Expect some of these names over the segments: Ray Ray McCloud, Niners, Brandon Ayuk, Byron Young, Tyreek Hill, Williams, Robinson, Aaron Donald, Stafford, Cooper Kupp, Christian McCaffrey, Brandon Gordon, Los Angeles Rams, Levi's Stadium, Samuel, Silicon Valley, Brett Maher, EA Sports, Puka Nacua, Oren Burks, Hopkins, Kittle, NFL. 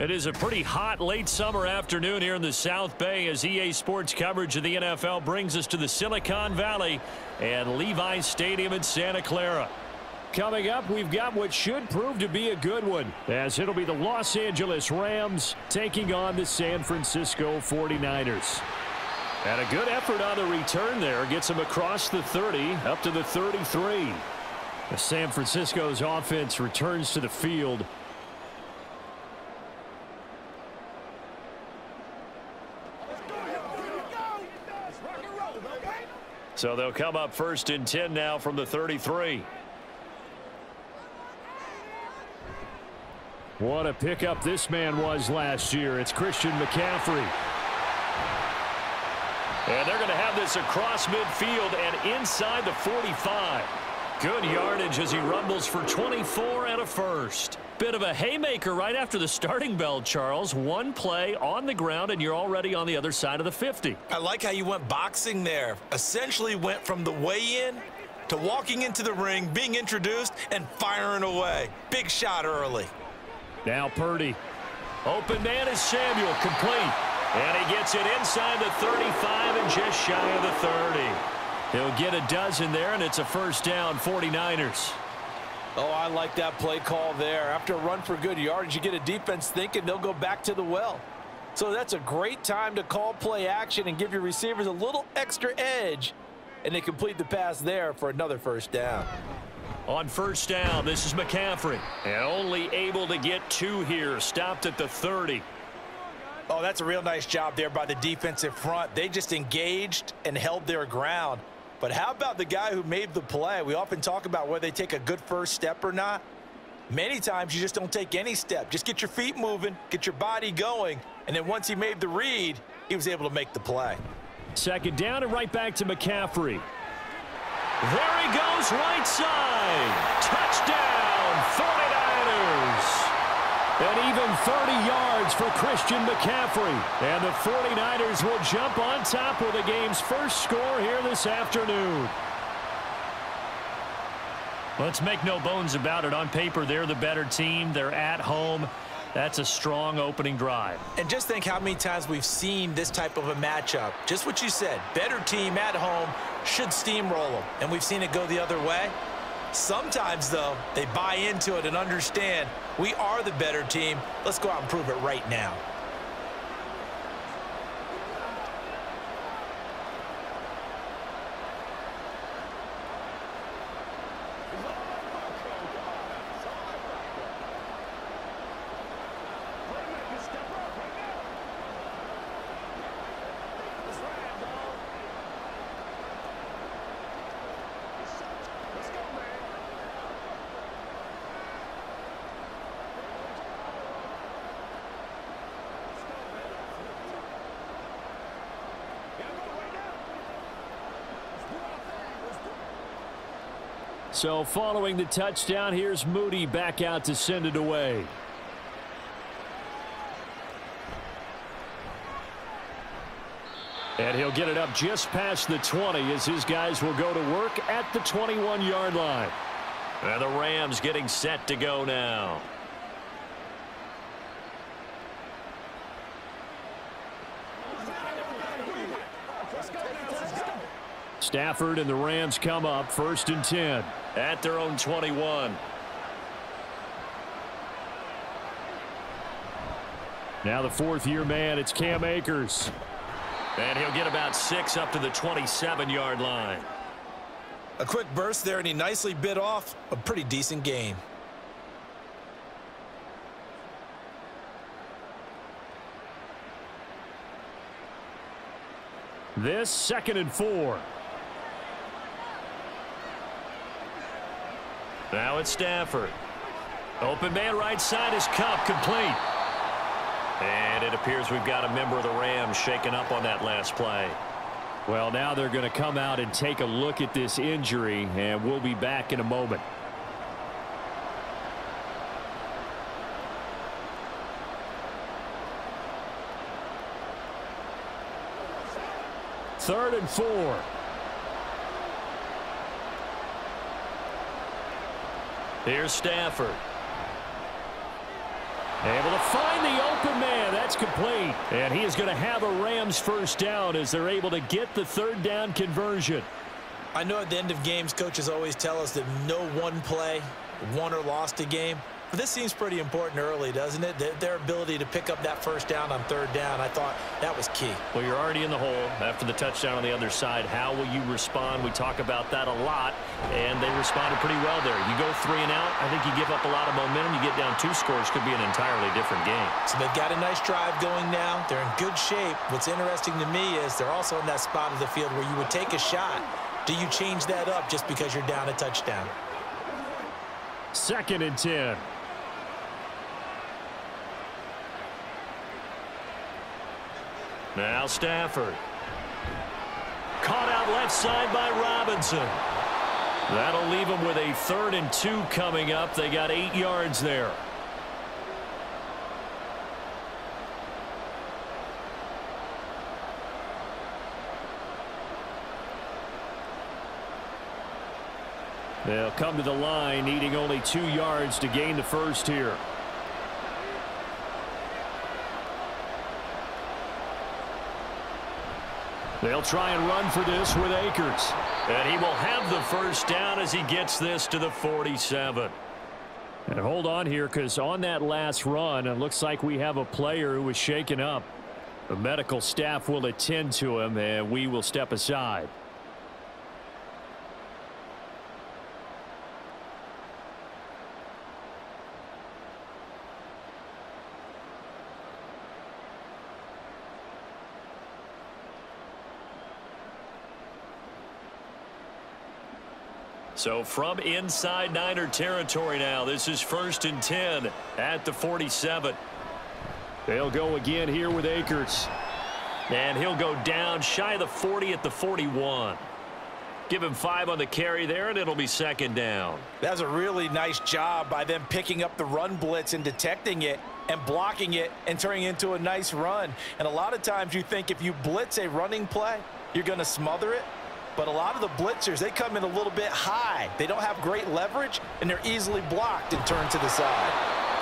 It is a pretty hot late summer afternoon here in the South Bay as EA Sports coverage of the NFL brings us to the Silicon Valley and Levi's Stadium in Santa Clara. Coming up, we've got what should prove to be a good one, as it'll be the Los Angeles Rams taking on the San Francisco 49ers. And a good effort on the return there. Gets him across the 30, up to the 33. As San Francisco's offense returns to the field. So they'll come up first and 10 now from the 33. What a pickup this man was last year. It's Christian McCaffrey. And they're going to have this across midfield and inside the 45. Good yardage as he rumbles for 24 and a first. Bit of a haymaker right after the starting bell, Charles. One play on the ground, and you're already on the other side of the 50. I like how you went boxing there. Essentially went from the weigh-in to walking into the ring, being introduced, and firing away. Big shot early. Now Purdy. Open man is Samuel, complete. And he gets it inside the 35 and just shy of the 30. He'll get a dozen there, and it's a first down, 49ers. Oh, I like that play call there. After a run for good yardage, you get a defense thinking they'll go back to the well. So that's a great time to call play action and give your receivers a little extra edge. And they complete the pass there for another first down. On first down, this is McCaffrey. And only able to get two here. Stopped at the 30. Oh, that's a real nice job there by the defensive front. They just engaged and held their ground. But how about the guy who made the play? We often talk about whether they take a good first step or not. Many times you just don't take any step. Just get your feet moving, get your body going. And then once he made the read, he was able to make the play. Second down and right back to McCaffrey. There he goes, right side. Touchdown, 49ers. And even 30 yards for Christian McCaffrey. And the 49ers will jump on top with the game's first score here this afternoon. Let's make no bones about it. On paper, they're the better team. They're at home. That's a strong opening drive. And just think how many times we've seen this type of a matchup. Just what you said. Better team at home. Should steamroll them, and we've seen it go the other way. Sometimes, though, they buy into it and understand we are the better team. Let's go out and prove it right now. So following the touchdown, here's Moody back out to send it away. And he'll get it up just past the 20 as his guys will go to work at the 21-yard line. And the Rams getting set to go now. Stafford and the Rams come up first and 10 at their own 21. Now the fourth-year man, it's Cam Akers. And he'll get about six up to the 27-yard line. A quick burst there, and he nicely bit off a pretty decent game. This second and 4. Now it's Stafford. Open man right side is Kupp, complete. And it appears we've got a member of the Rams shaken up on that last play. Well, now they're going to come out and take a look at this injury, and we'll be back in a moment. Third and 4. Here's Stafford. Able to find the open man. That's complete. And he is going to have a Rams first down as they're able to get the third down conversion. I know at the end of games, coaches always tell us that no one play won or lost a game. But this seems pretty important early, doesn't it? Their ability to pick up that first down on third down, I thought that was key. Well, you're already in the hole after the touchdown on the other side. How will you respond? We talk about that a lot, and they responded pretty well there. You go three and out, I think you give up a lot of momentum. You get down two scores, could be an entirely different game. So they've got a nice drive going now. They're in good shape. What's interesting to me is they're also in that spot of the field where you would take a shot. Do you change that up just because you're down a touchdown? Second and 10. Now Stafford. Caught out left side by Robinson. That'll leave him with a 3rd and 2 coming up. They got 8 yards there. They'll come to the line, needing only 2 yards to gain the first here. They'll try and run for this with Akers. And he will have the first down as he gets this to the 47. And hold on here, because on that last run, it looks like we have a player who was shaken up. The medical staff will attend to him, and we will step aside. So from inside Niner territory now, this is 1st and 10 at the 47. They'll go again here with Akers. And he'll go down shy of the 40 at the 41. Give him 5 on the carry there, and it'll be 2nd down. That's a really nice job by them picking up the run blitz and detecting it and blocking it and turning into a nice run. And a lot of times you think if you blitz a running play, you're going to smother it. But a lot of the blitzers, they come in a little bit high. They don't have great leverage, and they're easily blocked and turned to the side.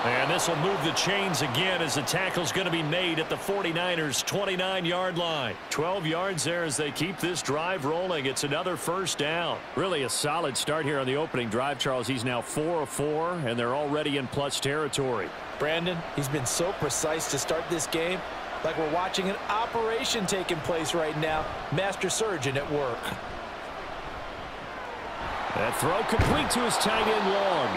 And this will move the chains again as the tackle's going to be made at the 49ers' 29-yard line. 12 yards there as they keep this drive rolling. It's another first down. Really a solid start here on the opening drive, Charles. He's now 4 of 4, and they're already in plus territory. Brandon, he's been so precise to start this game. Like we're watching an operation taking place right now. Master surgeon at work. That throw complete to his tight end Long.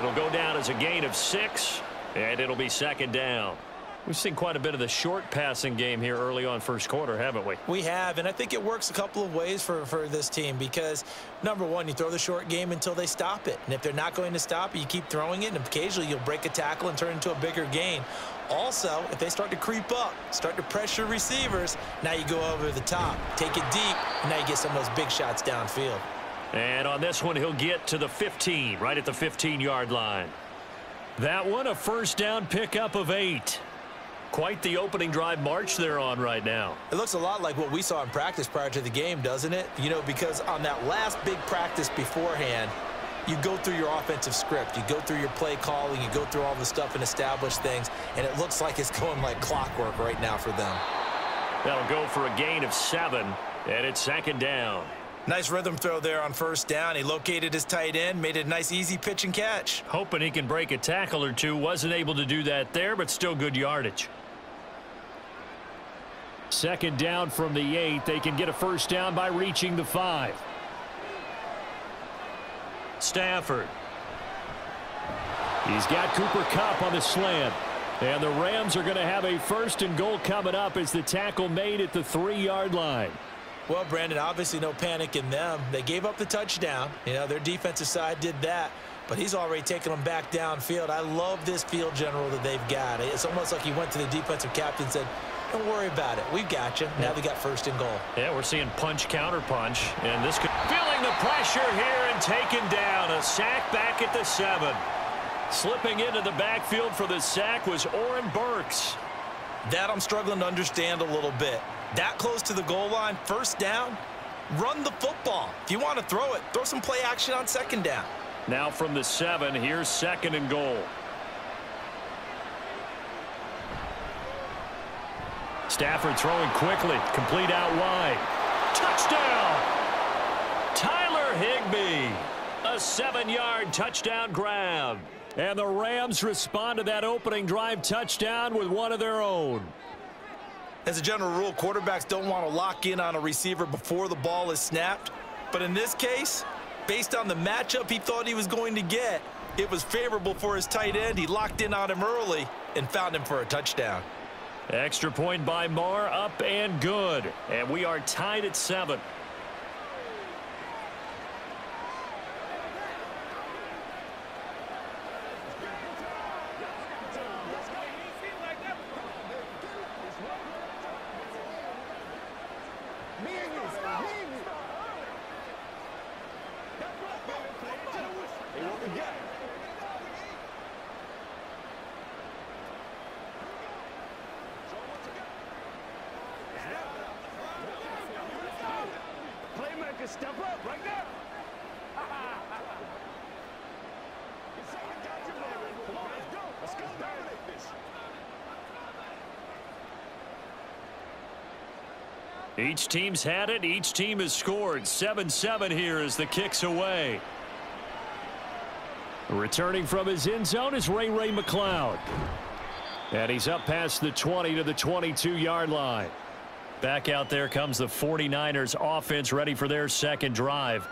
It'll go down as a gain of 6, and it'll be 2nd down. We've seen quite a bit of the short passing game here early on first quarter, haven't we? We have, and I think it works a couple of ways for this team because, number one, you throw the short game until they stop it. And if they're not going to stop it, you keep throwing it, and occasionally you'll break a tackle and turn into a bigger gain. Also, if they start to creep up, start to pressure receivers, now you go over the top, take it deep, and now you get some of those big shots downfield. And on this one, he'll get to the 15, right at the 15-yard line. That one, a first down pickup of 8. Quite the opening drive march they're on right now. It looks a lot like what we saw in practice prior to the game, doesn't it? You know, because on that last big practice beforehand, you go through your offensive script. You go through your play calling. You go through all the stuff and establish things, and it looks like it's going like clockwork right now for them. That'll go for a gain of 7, and it's 2nd down. Nice rhythm throw there on 1st down. He located his tight end, made a nice easy pitch and catch. Hoping he can break a tackle or two. Wasn't able to do that there, but still good yardage. 2nd down from the 8. They can get a 1st down by reaching the 5. Stafford. He's got Cooper Kupp on the slant. And the Rams are going to have a 1st and goal coming up as the tackle made at the 3-yard line. Well, Brandon, obviously no panic in them. They gave up the touchdown. You know, their defensive side did that. But he's already taking them back downfield. I love this field general that they've got. It's almost like he went to the defensive captain and said, don't worry about it. We've got you. Now they got 1st and goal. Yeah, we're seeing punch, counter punch. And this could... feeling the pressure here and taken down. A sack back at the 7. Slipping into the backfield for the sack was Oren Burks. That I'm struggling to understand a little bit. That close to the goal line, 1st down, run the football. If you want to throw it, throw some play action on 2nd down. Now from the 7, here's 2nd and goal. Stafford throwing quickly. Complete out wide. Touchdown! Tyler Higbee. A 7-yard touchdown grab. And the Rams respond to that opening drive touchdown with one of their own. As a general rule, quarterbacks don't want to lock in on a receiver before the ball is snapped. But in this case, based on the matchup he thought he was going to get, it was favorable for his tight end. He locked in on him early and found him for a touchdown. Extra point by Maher, up and good. And we are tied at 7. Each team's had it. Each team has scored. 7-7 here as the kick's away. Returning from his end zone is Ray Ray McCloud. And he's up past the 20 to the 22-yard line. Back out there comes the 49ers offense, ready for their second drive.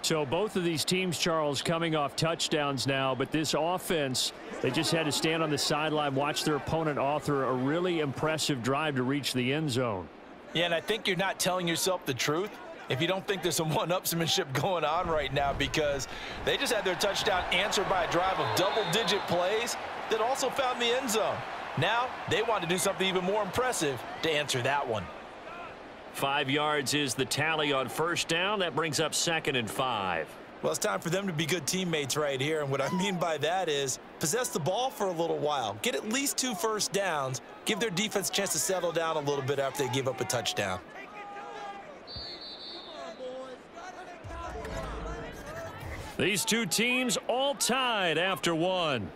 So both of these teams, Charles, coming off touchdowns now, but this offense, they just had to stand on the sideline, watch their opponent author a really impressive drive to reach the end zone. Yeah, and I think you're not telling yourself the truth if you don't think there's some one-upsmanship going on right now, because they just had their touchdown answered by a drive of double-digit plays that also found the end zone. Now they want to do something even more impressive to answer that one. 5 yards is the tally on first down. That brings up 2nd and 5. Well, it's time for them to be good teammates right here. And what I mean by that is possess the ball for a little while. Get at least 2 first downs. Give their defense a chance to settle down a little bit after they give up a touchdown. These two teams all tied after one.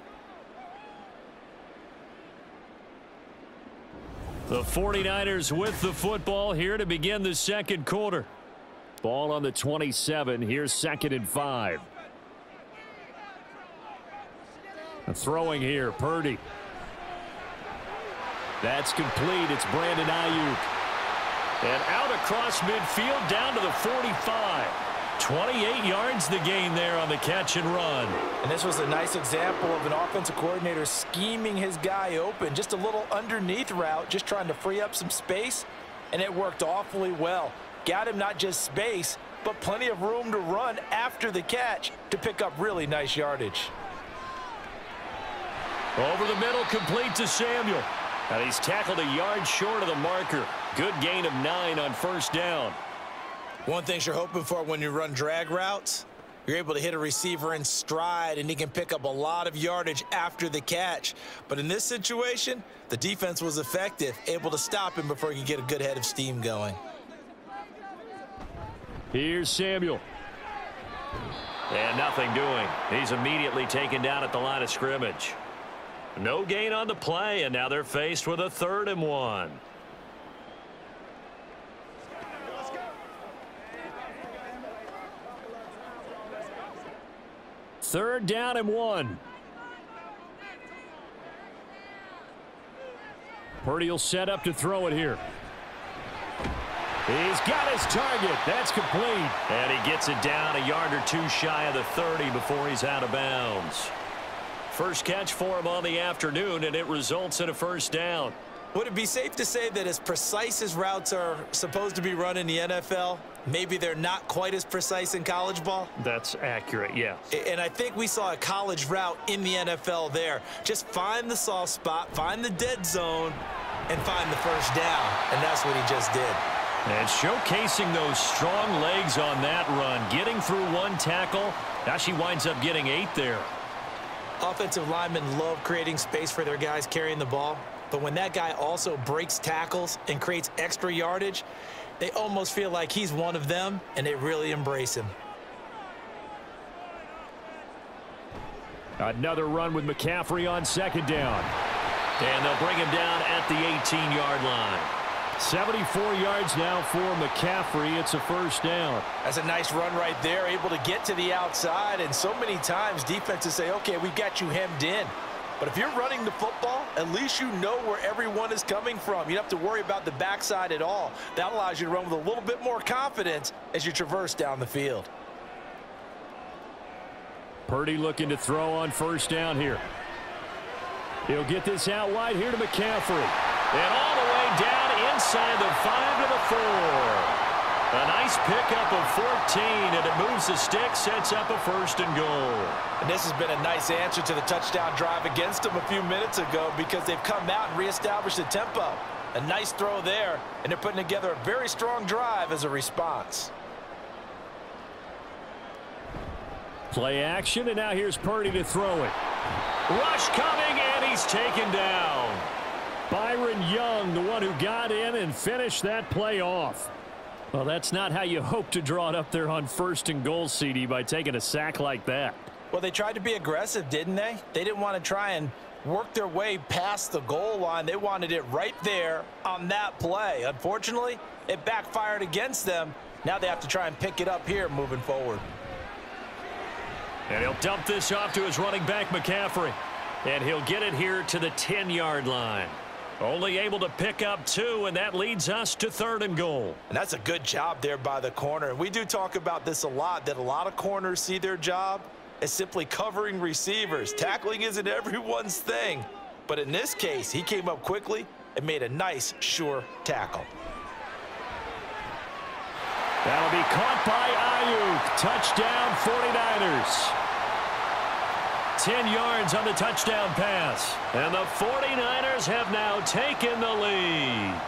The 49ers with the football here to begin the second quarter. Ball on the 27. Here's 2nd and 5. A throwing here, Purdy. That's complete. It's Brandon Ayuk. And out across midfield, down to the 45. 28 yards the gain there on the catch and run. And this was a nice example of an offensive coordinator scheming his guy open. Just a little underneath route, just trying to free up some space, and it worked awfully well. Got him not just space, but plenty of room to run after the catch to pick up really nice yardage. Over the middle, complete to Samuel. And he's tackled a yard short of the marker. Good gain of 9 on first down. One thing you're hoping for when you run drag routes, you're able to hit a receiver in stride, and he can pick up a lot of yardage after the catch. But in this situation, the defense was effective, able to stop him before he could get a good head of steam going. Here's Samuel. And nothing doing. He's immediately taken down at the line of scrimmage. No gain on the play, and now they're faced with a 3rd and 1. Third down and 1. Purdy will set up to throw it here. He's got his target. That's complete. And he gets it down a yard or 2 shy of the 30 before he's out of bounds. First catch for him on the afternoon, and it results in a first down. Would it be safe to say that as precise as routes are supposed to be run in the NFL, maybe they're not quite as precise in college ball? That's accurate, yeah. And I think we saw a college route in the NFL there. Just find the soft spot, find the dead zone, and find the first down. And that's what he just did. And showcasing those strong legs on that run, getting through 1 tackle. Now she winds up getting 8 there. Offensive linemen love creating space for their guys carrying the ball. But when that guy also breaks tackles and creates extra yardage, they almost feel like he's one of them, and they really embrace him. Another run with McCaffrey on 2nd down. And they'll bring him down at the 18-yard line. 74 yards now for McCaffrey. It's a first down. That's a nice run right there, able to get to the outside. And so many times defenses say, okay, we've got you hemmed in. But if you're running the football, at least you know where everyone is coming from. You don't have to worry about the backside at all. That allows you to run with a little bit more confidence as you traverse down the field. Purdy looking to throw on first down here. He'll get this out wide here to McCaffrey. And all the way down inside the 5 to the 4. A nice pickup of 14, and it moves the stick, sets up a first and goal. And this has been a nice answer to the touchdown drive against them a few minutes ago because they've come out and reestablished the tempo. A nice throw there, and they're putting together a very strong drive as a response. Play action, and now here's Purdy to throw it. Rush coming, and he's taken down. Byron Young, the one who got in and finished that play off. Well, that's not how you hope to draw it up there on first and goal, CD, by taking a sack like that. Well, they tried to be aggressive, didn't they? They didn't want to try and work their way past the goal line. They wanted it right there on that play. Unfortunately, it backfired against them. Now they have to try and pick it up here moving forward. And he'll dump this off to his running back, McCaffrey. And he'll get it here to the 10-yard line. Only able to pick up 2, and that leads us to third and goal. And that's a good job there by the corner. And we do talk about this a lot, that a lot of corners see their job as simply covering receivers. Tackling isn't everyone's thing. But in this case, he came up quickly and made a nice, sure tackle. That'll be caught by Ayuk. Touchdown, 49ers. 10 yards on the touchdown pass. And the 49ers have now taken the lead.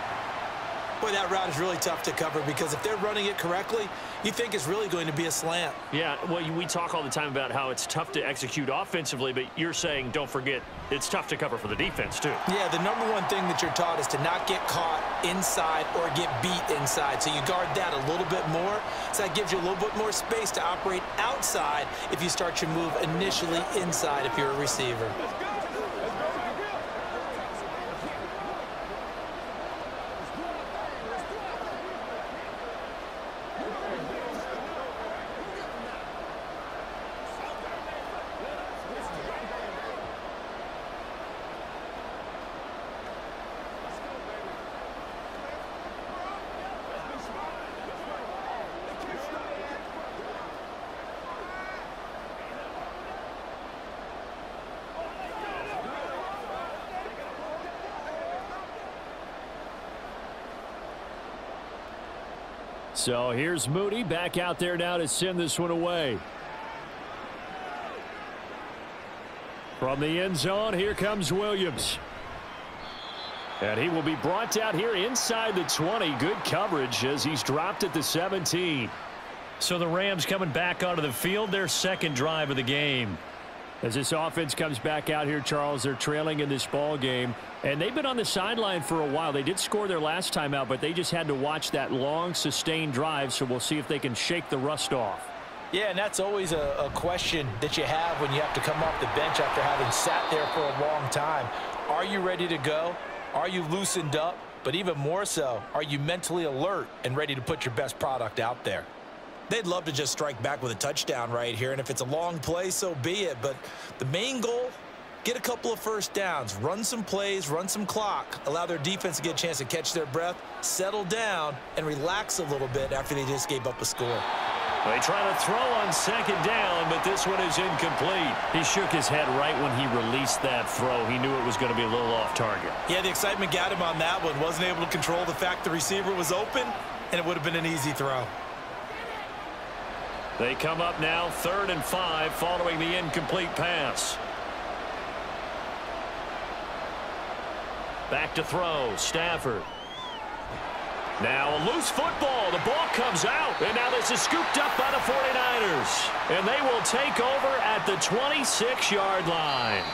Boy, that route is really tough to cover because if they're running it correctly, you think it's really going to be a slant. Yeah, well, we talk all the time about how it's tough to execute offensively, but you're saying, don't forget, it's tough to cover for the defense, too. Yeah, the #1 thing that you're taught is to not get caught inside or get beat inside, so you guard that a little bit more. So that gives you a little bit more space to operate outside if you start your move initially inside if you're a receiver. So here's Moody back out there now to send this one away. From the end zone, here comes Williams. And he will be brought out here inside the 20. Good coverage as he's dropped at the 17. So the Rams coming back onto the field, their second drive of the game. As this offense comes back out here, Charles, they're trailing in this ball game. And they've been on the sideline for a while. They did score their last time out, but they just had to watch that long, sustained drive. So we'll see if they can shake the rust off. Yeah, and that's always a question that you have when you have to come off the bench after having sat there for a long time. Are you ready to go? Are you loosened up? But even more so, are you mentally alert and ready to put your best product out there? They'd love to just strike back with a touchdown right here, and if it's a long play, so be it. But the main goal, get a couple of first downs, run some plays, run some clock, allow their defense to get a chance to catch their breath, settle down, and relax a little bit after they just gave up a score. They try to throw on second down, but this one is incomplete. He shook his head right when he released that throw. He knew it was going to be a little off target. Yeah, the excitement got him on that one. Wasn't able to control the fact the receiver was open, and it would have been an easy throw. They come up now, 3rd and 5, following the incomplete pass. Back to throw, Stafford. Now a loose football, the ball comes out, and now this is scooped up by the 49ers. And they will take over at the 26-yard line.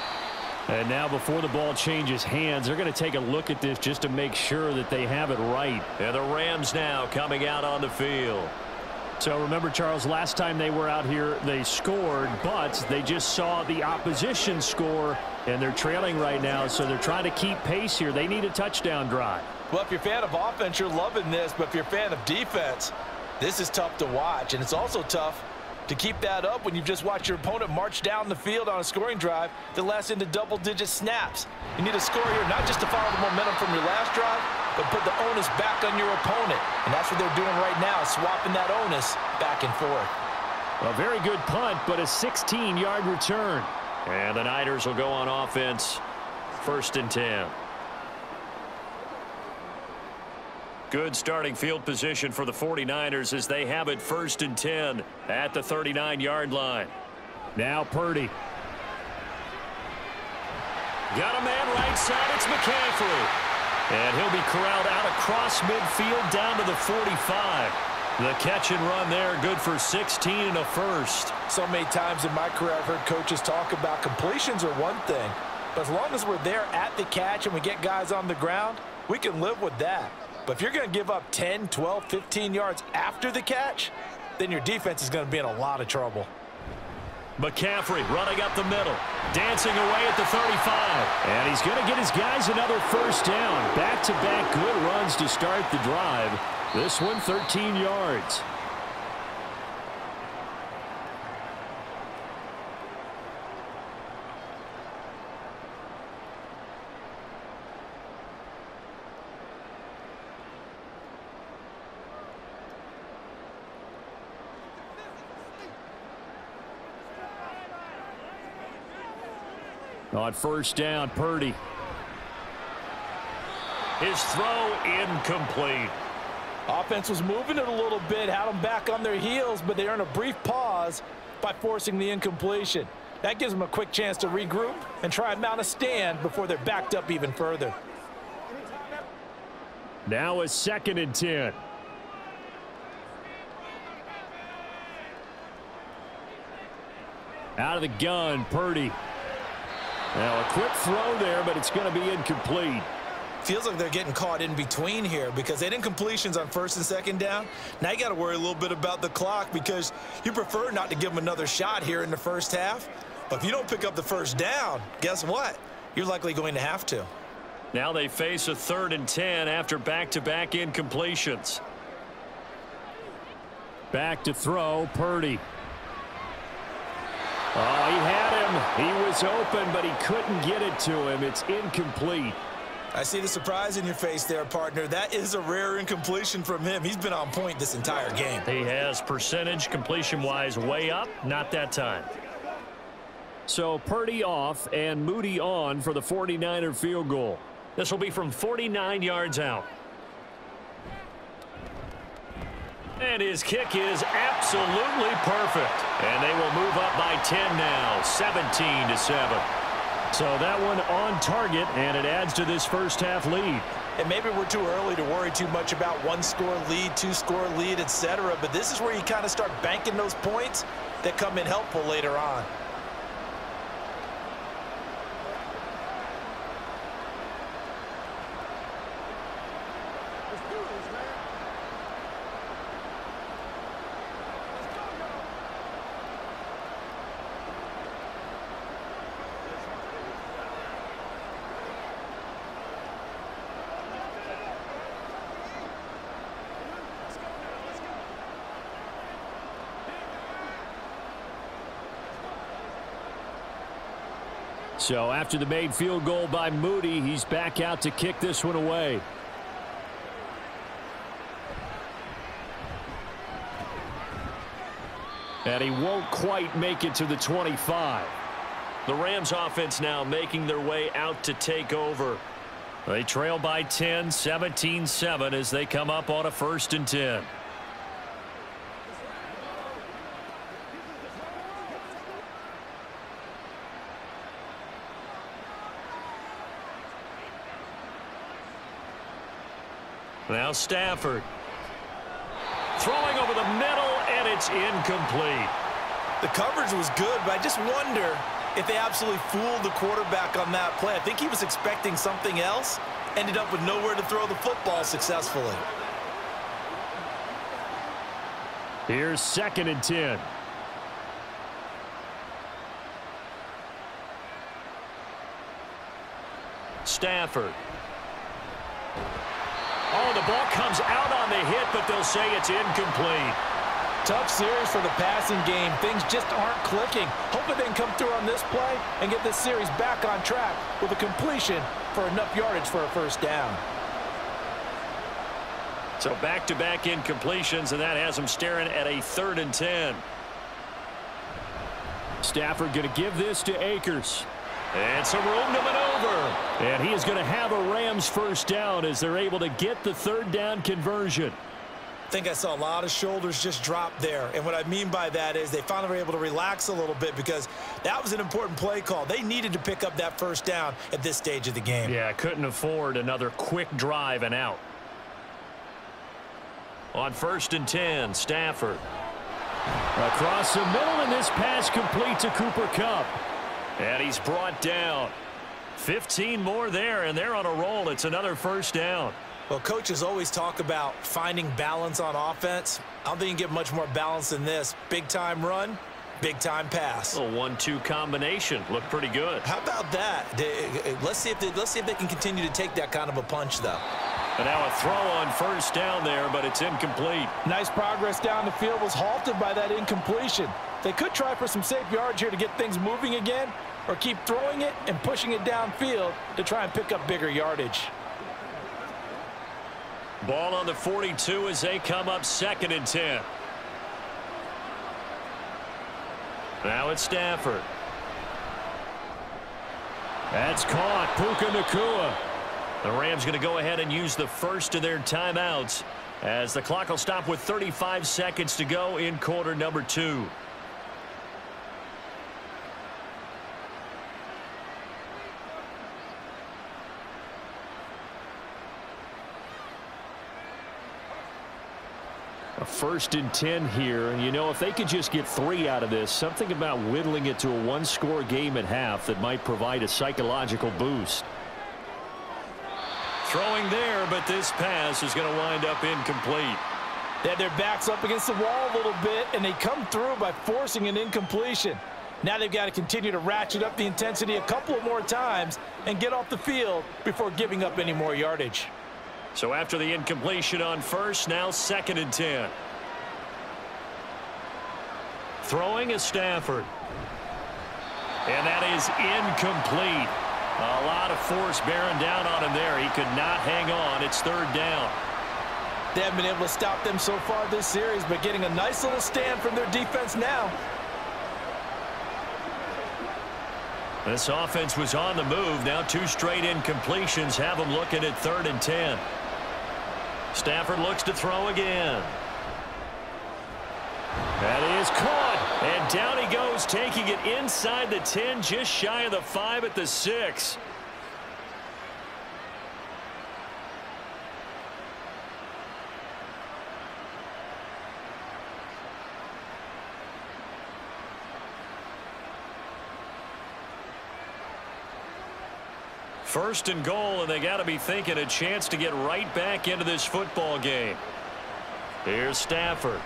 And now before the ball changes hands, they're going to take a look at this just to make sure that they have it right. And the Rams now coming out on the field. So remember, Charles, last time they were out here, they scored, but they just saw the opposition score, and they're trailing right now, so they're trying to keep pace here. They need a touchdown drive. Well, if you're a fan of offense, you're loving this, but if you're a fan of defense, this is tough to watch, and it's also tough to keep that up when you've just watched your opponent march down the field on a scoring drive that lasts into double-digit snaps. You need to score here, not just to follow the momentum from your last drive, but put the onus back on your opponent. And that's what they're doing right now, swapping that onus back and forth. A very good punt, but a 16-yard return. And the Niners will go on offense, 1st and 10. Good starting field position for the 49ers as they have it 1st and 10 at the 39-yard line. Now Purdy. Got a man right side. It's McCaffrey. And he'll be corralled out across midfield down to the 45. The catch and run there, good for 16 and a first. So many times in my career I've heard coaches talk about completions are one thing. But as long as we're there at the catch and we get guys on the ground, we can live with that. But if you're going to give up 10, 12, 15 yards after the catch, then your defense is going to be in a lot of trouble. McCaffrey running up the middle, dancing away at the 35. And he's going to get his guys another first down. Back-to-back good runs to start the drive. This one, 13 yards. On 1st down, Purdy. His throw incomplete. Offense was moving it a little bit, had them back on their heels, but they earned a brief pause by forcing the incompletion. That gives them a quick chance to regroup and try and mount a stand before they're backed up even further. Now a 2nd and 10. Out of the gun, Purdy. Now, a quick throw there, but it's going to be incomplete. Feels like they're getting caught in between here because they had incompletions on 1st and 2nd down. Now you got to worry a little bit about the clock because you prefer not to give them another shot here in the first half. But if you don't pick up the 1st down, guess what? You're likely going to have to. Now they face a 3rd and 10 after back-to-back incompletions. Back to throw, Purdy. Oh, he had him. He was open, but he couldn't get it to him. It's incomplete. I see the surprise in your face there, partner. That is a rare incompletion from him. He's been on point this entire game. He has percentage completion-wise way up. Not that time. So Purdy off and Moody on for the 49er field goal. This will be from 49 yards out. And his kick is absolutely perfect. And they will move up by 10 now, 17 to 7. So that one on target, and it adds to this first half lead. And maybe we're too early to worry too much about one-score lead, two-score lead, etc. But this is where you kind of start banking those points that come in helpful later on. So after the made field goal by Moody, he's back out to kick this one away. And he won't quite make it to the 25. The Rams offense now making their way out to take over. They trail by 10, 17-7 as they come up on a 1st and 10. Now Stafford throwing over the middle, and it's incomplete. The coverage was good, but I just wonder if they absolutely fooled the quarterback on that play. I think he was expecting something else, ended up with nowhere to throw the football successfully. Here's 2nd and 10. Stafford. Oh, the ball comes out on the hit, but they'll say it's incomplete. Tough series for the passing game. Things just aren't clicking. Hoping they can come through on this play and get this series back on track with a completion for enough yardage for a first down. So back-to-back incompletions, and that has them staring at a 3rd and 10. Stafford going to give this to Akers. And some room to maneuver. And he is going to have a Rams first down as they're able to get the 3rd down conversion. I think I saw a lot of shoulders just drop there. And what I mean by that is they finally were able to relax a little bit because that was an important play call. They needed to pick up that first down at this stage of the game. Yeah, couldn't afford another quick drive and out. On 1st and 10, Stafford. Across the middle, and this pass complete to Cooper Kupp. And he's brought down. 15 more there, and they're on a roll. It's another first down. Well, coaches always talk about finding balance on offense. I don't think you can get much more balance than this. Big-time run, big-time pass. A 1-2 combination. Looked pretty good. How about that? Let's see if they can continue to take that kind of a punch, though. And now a throw on first down there, but it's incomplete. Nice progress down the field was halted by that incompletion. They could try for some safe yards here to get things moving again, or keep throwing it and pushing it downfield to try and pick up bigger yardage. Ball on the 42 as they come up 2nd and 10. Now it's Stafford. That's caught. Puka Nacua. The Rams going to go ahead and use the first of their timeouts as the clock will stop with 35 seconds to go in quarter number 2. A 1st and 10 here, and you know, if they could just get 3 out of this, something about whittling it to a one-score game at half that might provide a psychological boost. Throwing there, but this pass is going to wind up incomplete. They had their backs up against the wall a little bit, and they come through by forcing an incompletion. Now they've got to continue to ratchet up the intensity a couple of more times and get off the field before giving up any more yardage. So after the incompletion on first, now 2nd and 10. Throwing is Stafford. And that is incomplete. A lot of force bearing down on him there. He could not hang on. It's 3rd down. They haven't been able to stop them so far this series, but getting a nice little stand from their defense now. This offense was on the move. Now 2 straight incompletions have them looking at 3rd and 10. Stafford looks to throw again. That is caught. And down he goes, taking it inside the 10, just shy of the 5 at the 6. First and goal, and they got to be thinking a chance to get right back into this football game. Here's Stafford.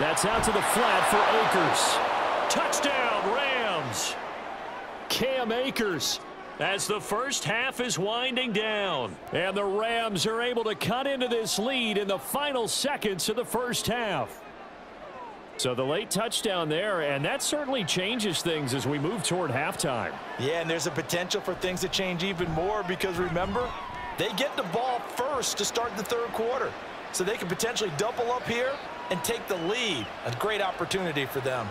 That's out to the flat for Akers. Touchdown, Rams. Cam Akers, as the first half is winding down. And the Rams are able to cut into this lead in the final seconds of the first half. So the late touchdown there, and that certainly changes things as we move toward halftime. Yeah, and there's a potential for things to change even more because, remember, they get the ball first to start the 3rd quarter. So they could potentially double up here and take the lead. A great opportunity for them.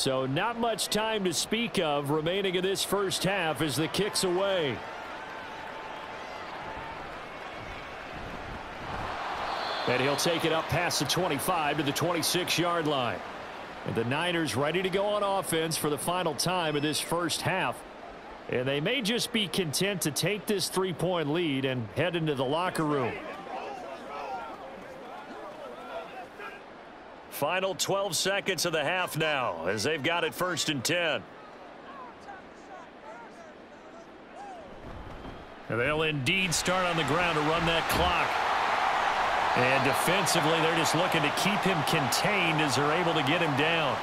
So not much time to speak of remaining in this first half as the kick's away. And he'll take it up past the 25 to the 26-yard line. And the Niners ready to go on offense for the final time of this first half. And they may just be content to take this three-point lead and head into the locker room. Final 12 seconds of the half now as they've got it 1st and 10. And they'll indeed start on the ground to run that clock. And defensively, they're just looking to keep him contained as they're able to get him down.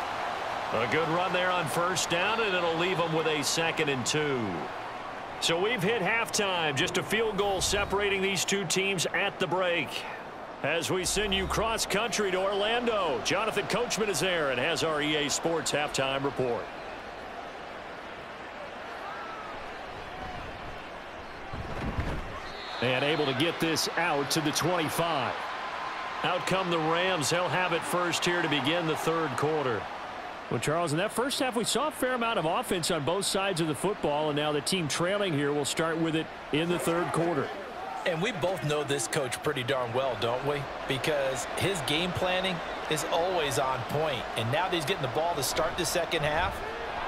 A good run there on 1st down, and it'll leave them with a 2nd and 2. So we've hit halftime. Just a field goal separating these two teams at the break. As we send you cross-country to Orlando, Jonathan Coachman is there and has our EA Sports halftime report. And able to get this out to the 25. Out come the Rams. They'll have it first here to begin the 3rd quarter. Well, Charles, in that first half, we saw a fair amount of offense on both sides of the football, and now the team trailing here will start with it in the 3rd quarter. And we both know this coach pretty darn well, don't we? Because his game planning is always on point. And now that he's getting the ball to start the 2nd half,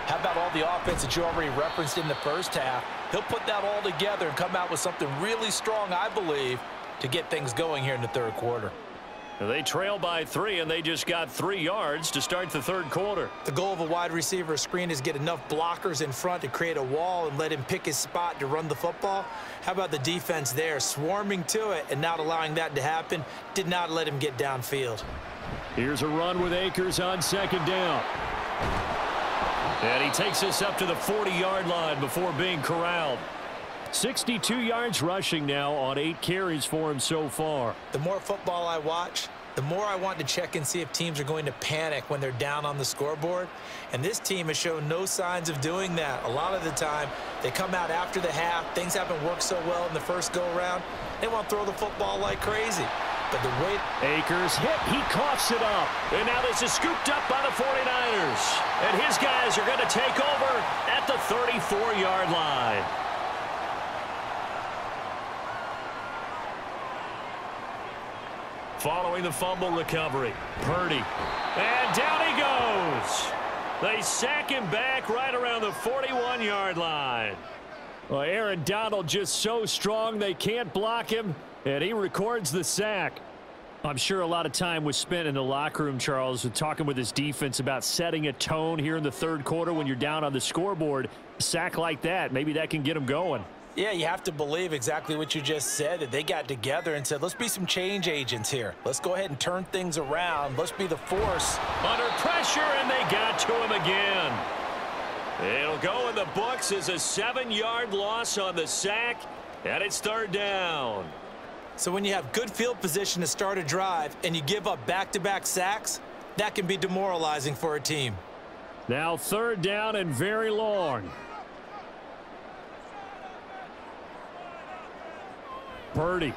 how about all the offense that you already referenced in the 1st half? He'll put that all together and come out with something really strong, I believe, to get things going here in the 3rd quarter. They trail by 3, and they just got 3 yards to start the 3rd quarter. The goal of a wide receiver screen is get enough blockers in front to create a wall and let him pick his spot to run the football. How about the defense there swarming to it and not allowing that to happen? Did not let him get downfield. Here's a run with Akers on 2nd down. And he takes this up to the 40-yard line before being corralled. 62 yards rushing now on 8 carries for him so far. The more football I watch, the more I want to check and see if teams are going to panic when they're down on the scoreboard. And this team has shown no signs of doing that. A lot of the time, they come out after the half. Things haven't worked so well in the first go-around. They want to throw the football like crazy. But the way Akers hit, he coughs it up. And now this is scooped up by the 49ers. And his guys are going to take over at the 34-yard line. Following the fumble recovery, Purdy. And down he goes. They sack him back right around the 41-yard line. Well, Aaron Donald just so strong they can't block him, and he records the sack. I'm sure a lot of time was spent in the locker room, Charles, talking with his defense about setting a tone here in the 3rd quarter when you're down on the scoreboard. A sack like that, maybe that can get him going. Yeah, you have to believe exactly what you just said, that they got together and said, let's be some change agents here. Let's go ahead and turn things around. Let's be the force. Under pressure, and they got to him again. It'll go in the books as a 7-yard loss on the sack, and it's 3rd down. So when you have good field position to start a drive and you give up back-to-back sacks, that can be demoralizing for a team. Now 3rd down and very long. Purdy.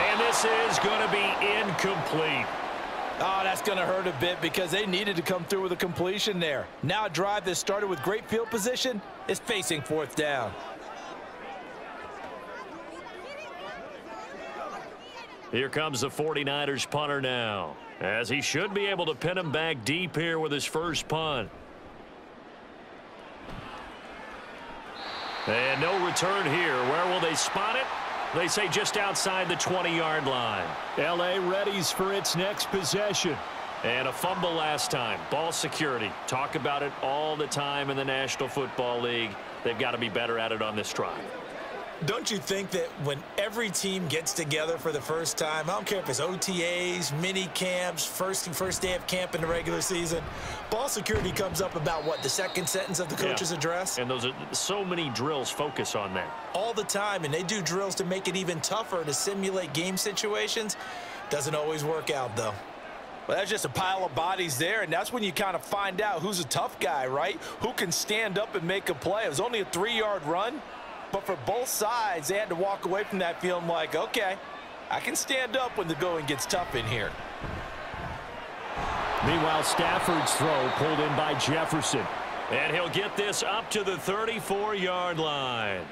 And this is going to be incomplete. Oh, that's going to hurt a bit because they needed to come through with a completion there. Now a drive that started with great field position is facing 4th down. Here comes the 49ers punter now, as he should be able to pin him back deep here with his first punt. And no return here. Where will they spot it? They say just outside the 20-yard line. L.A. readies for its next possession. And a fumble last time. Ball security. Talk about it all the time in the National Football League. They've got to be better at it on this drive. Don't you think that when every team gets together for the first time, I don't care if it's OTAs, mini camps, first day of camp in the regular season, ball security comes up about, what, the second sentence of the coach's address? And those are so many drills focus on that. All the time, and they do drills to make it even tougher to simulate game situations. Doesn't always work out, though. Well, that's just a pile of bodies there, and that's when you kind of find out who's a tough guy, right? Who can stand up and make a play. It was only a 3-yard run. But for both sides, they had to walk away from that feeling like, okay, I can stand up when the going gets tough in here. Meanwhile, Stafford's throw pulled in by Jefferson. And he'll get this up to the 34-yard line.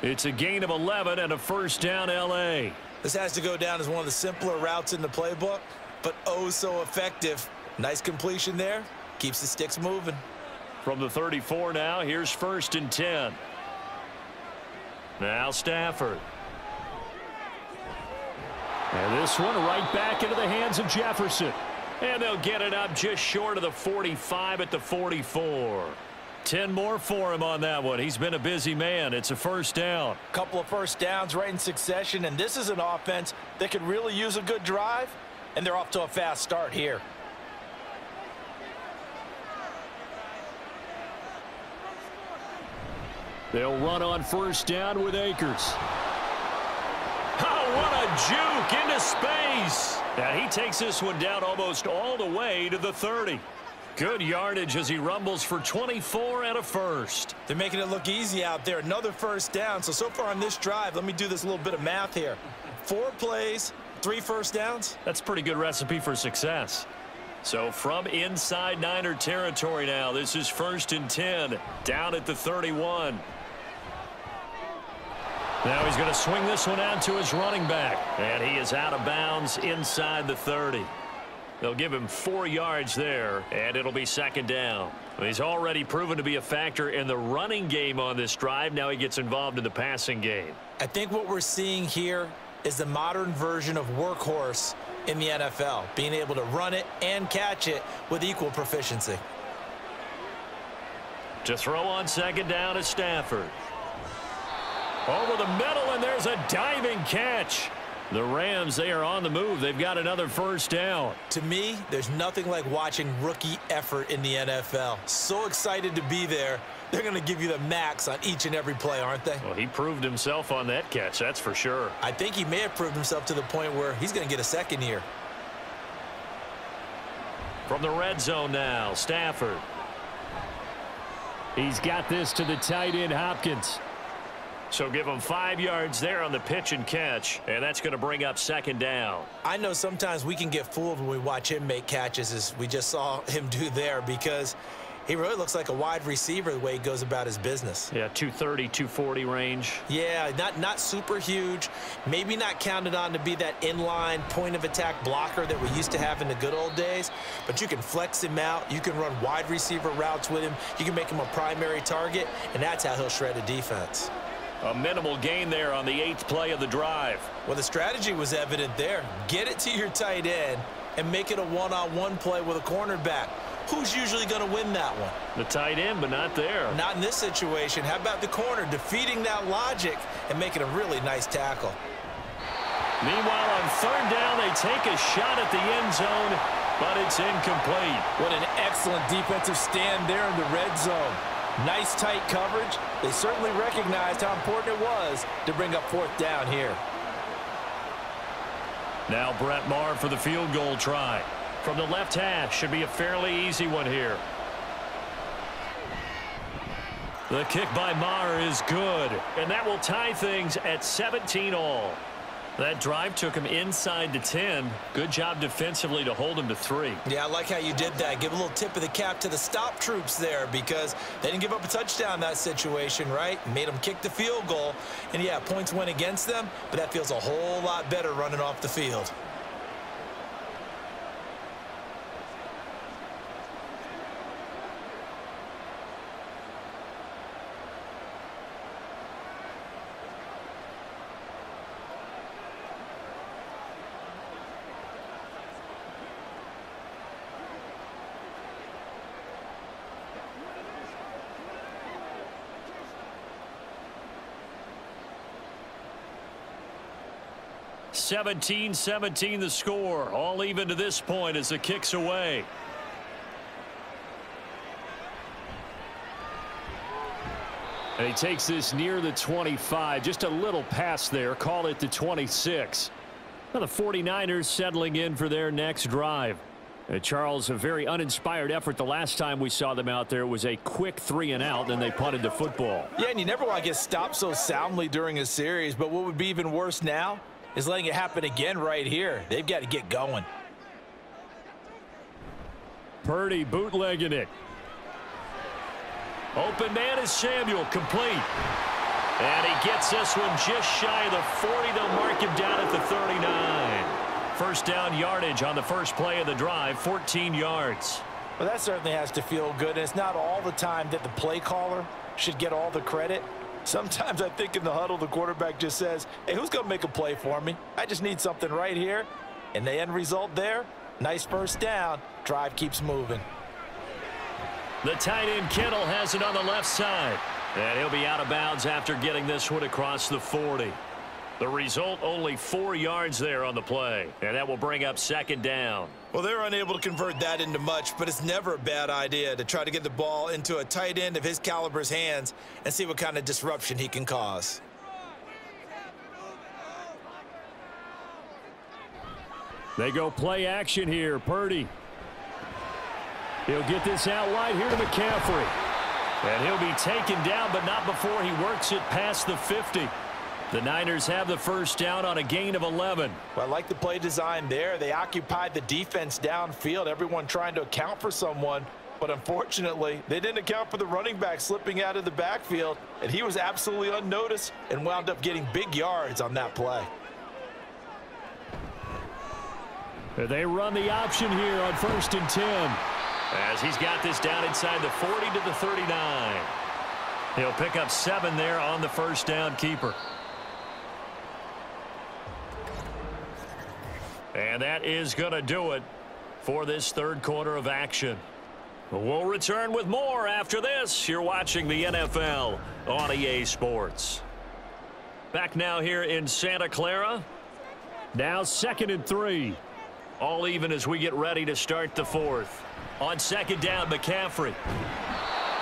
It's a gain of 11 and a first down, L.A. This has to go down as one of the simpler routes in the playbook, but oh so effective. Nice completion there. Keeps the sticks moving. From the 34 now, here's first and 10. Now Stafford. And this one right back into the hands of Jefferson. And they'll get it up just short of the 45 at the 44. 10 more for him on that one. He's been a busy man. It's a first down. Couple of first downs right in succession, and this is an offense that could really use a good drive, and they're off to a fast start here. They'll run on first down with Akers. What a juke into space. And he takes this one down almost all the way to the 30. Good yardage as he rumbles for 24 and a first. They're making it look easy out there. Another first down. So far on this drive, let me do this little bit of math here. 4 plays, 3 first downs. That's a pretty good recipe for success. So from inside Niner territory now, this is first and 10 down at the 31. Now he's going to swing this one out to his running back. And he is out of bounds inside the 30. They'll give him 4 yards there, and it'll be second down. He's already proven to be a factor in the running game on this drive. Now he gets involved in the passing game. I think what we're seeing here is the modern version of workhorse in the NFL, being able to run it and catch it with equal proficiency. To throw on second down is Stafford. Over the middle, and there's a diving catch. The Rams, they are on the move. They've got another first down. To me, there's nothing like watching rookie effort in the NFL. So excited to be there. They're going to give you the max on each and every play, aren't they? Well, he proved himself on that catch, that's for sure. I think he may have proved himself to the point where he's going to get a second here. From the red zone now, Stafford. He's got this to the tight end, Hopkins. So give him 5 yards there on the pitch and catch, and that's going to bring up second down. I know sometimes we can get fooled when we watch him make catches, as we just saw him do there, because he really looks like a wide receiver the way he goes about his business. Yeah, 230, 240 range. Yeah, not super huge. Maybe not counted on to be that inline point-of-attack blocker that we used to have in the good old days, but you can flex him out. You can run wide receiver routes with him. You can make him a primary target, and that's how he'll shred a defense. A minimal gain there on the 8th play of the drive. Well, the strategy was evident there. Get it to your tight end and make it a one-on-one play with a cornerback. Who's usually going to win that one? The tight end, but not there. Not in this situation. How about the corner defeating that logic and making a really nice tackle? Meanwhile, on third down, they take a shot at the end zone, but it's incomplete. What an excellent defensive stand there in the red zone. Nice tight coverage. They certainly recognized how important it was to bring up fourth down here. Now Brett Maher for the field goal try. From the left half, should be a fairly easy one here. The kick by Maher is good, and that will tie things at 17 all. That drive took him inside the 10. Good job defensively to hold him to 3. Yeah, I like how you did that. Give a little tip of the cap to the stop troops there, because they didn't give up a touchdown in that situation, right? Made them kick the field goal. And, yeah, points went against them, but that feels a whole lot better running off the field. The score, all even to this point as the kick's away. And he takes this near the 25, just a little past there, call it the 26. Now the 49ers settling in for their next drive. And Charles, a very uninspired effort the last time we saw them out there. It was a quick three and out, then they punted the football. Yeah, and you never want to get stopped so soundly during a series, but what would be even worse now is letting it happen again right here. They've got to get going. Purdy bootlegging it. Open man is Samuel, complete. And he gets this one just shy of the 40. They'll mark him down at the 39. First down yardage on the first play of the drive, 14 yards. Well, that certainly has to feel good. And it's not all the time that the play caller should get all the credit. Sometimes I think in the huddle, the quarterback just says, hey, who's going to make a play for me? I just need something right here. And the end result there, nice first down. Drive keeps moving. The tight end Kittle has it on the left side. And he'll be out of bounds after getting this one across the 40. The result, only 4 yards there on the play. And that will bring up second down. Well, they're unable to convert that into much, but it's never a bad idea to try to get the ball into a tight end of his caliber's hands and see what kind of disruption he can cause. They go play action here. Purdy. He'll get this out wide here to McCaffrey. And he'll be taken down, but not before he works it past the 50. The Niners have the first down on a gain of 11. Well, I like the play design there. They occupied the defense downfield, everyone trying to account for someone. But unfortunately, they didn't account for the running back slipping out of the backfield, and he was absolutely unnoticed and wound up getting big yards on that play. They run the option here on first and 10. As he's got this down inside the 40 to the 39. He'll pick up 7 there on the first down keeper. And that is going to do it for this third quarter of action. We'll return with more after this. You're watching the NFL on EA Sports. Back now here in Santa Clara. Now second and 3. All even as we get ready to start the fourth. On second down, McCaffrey.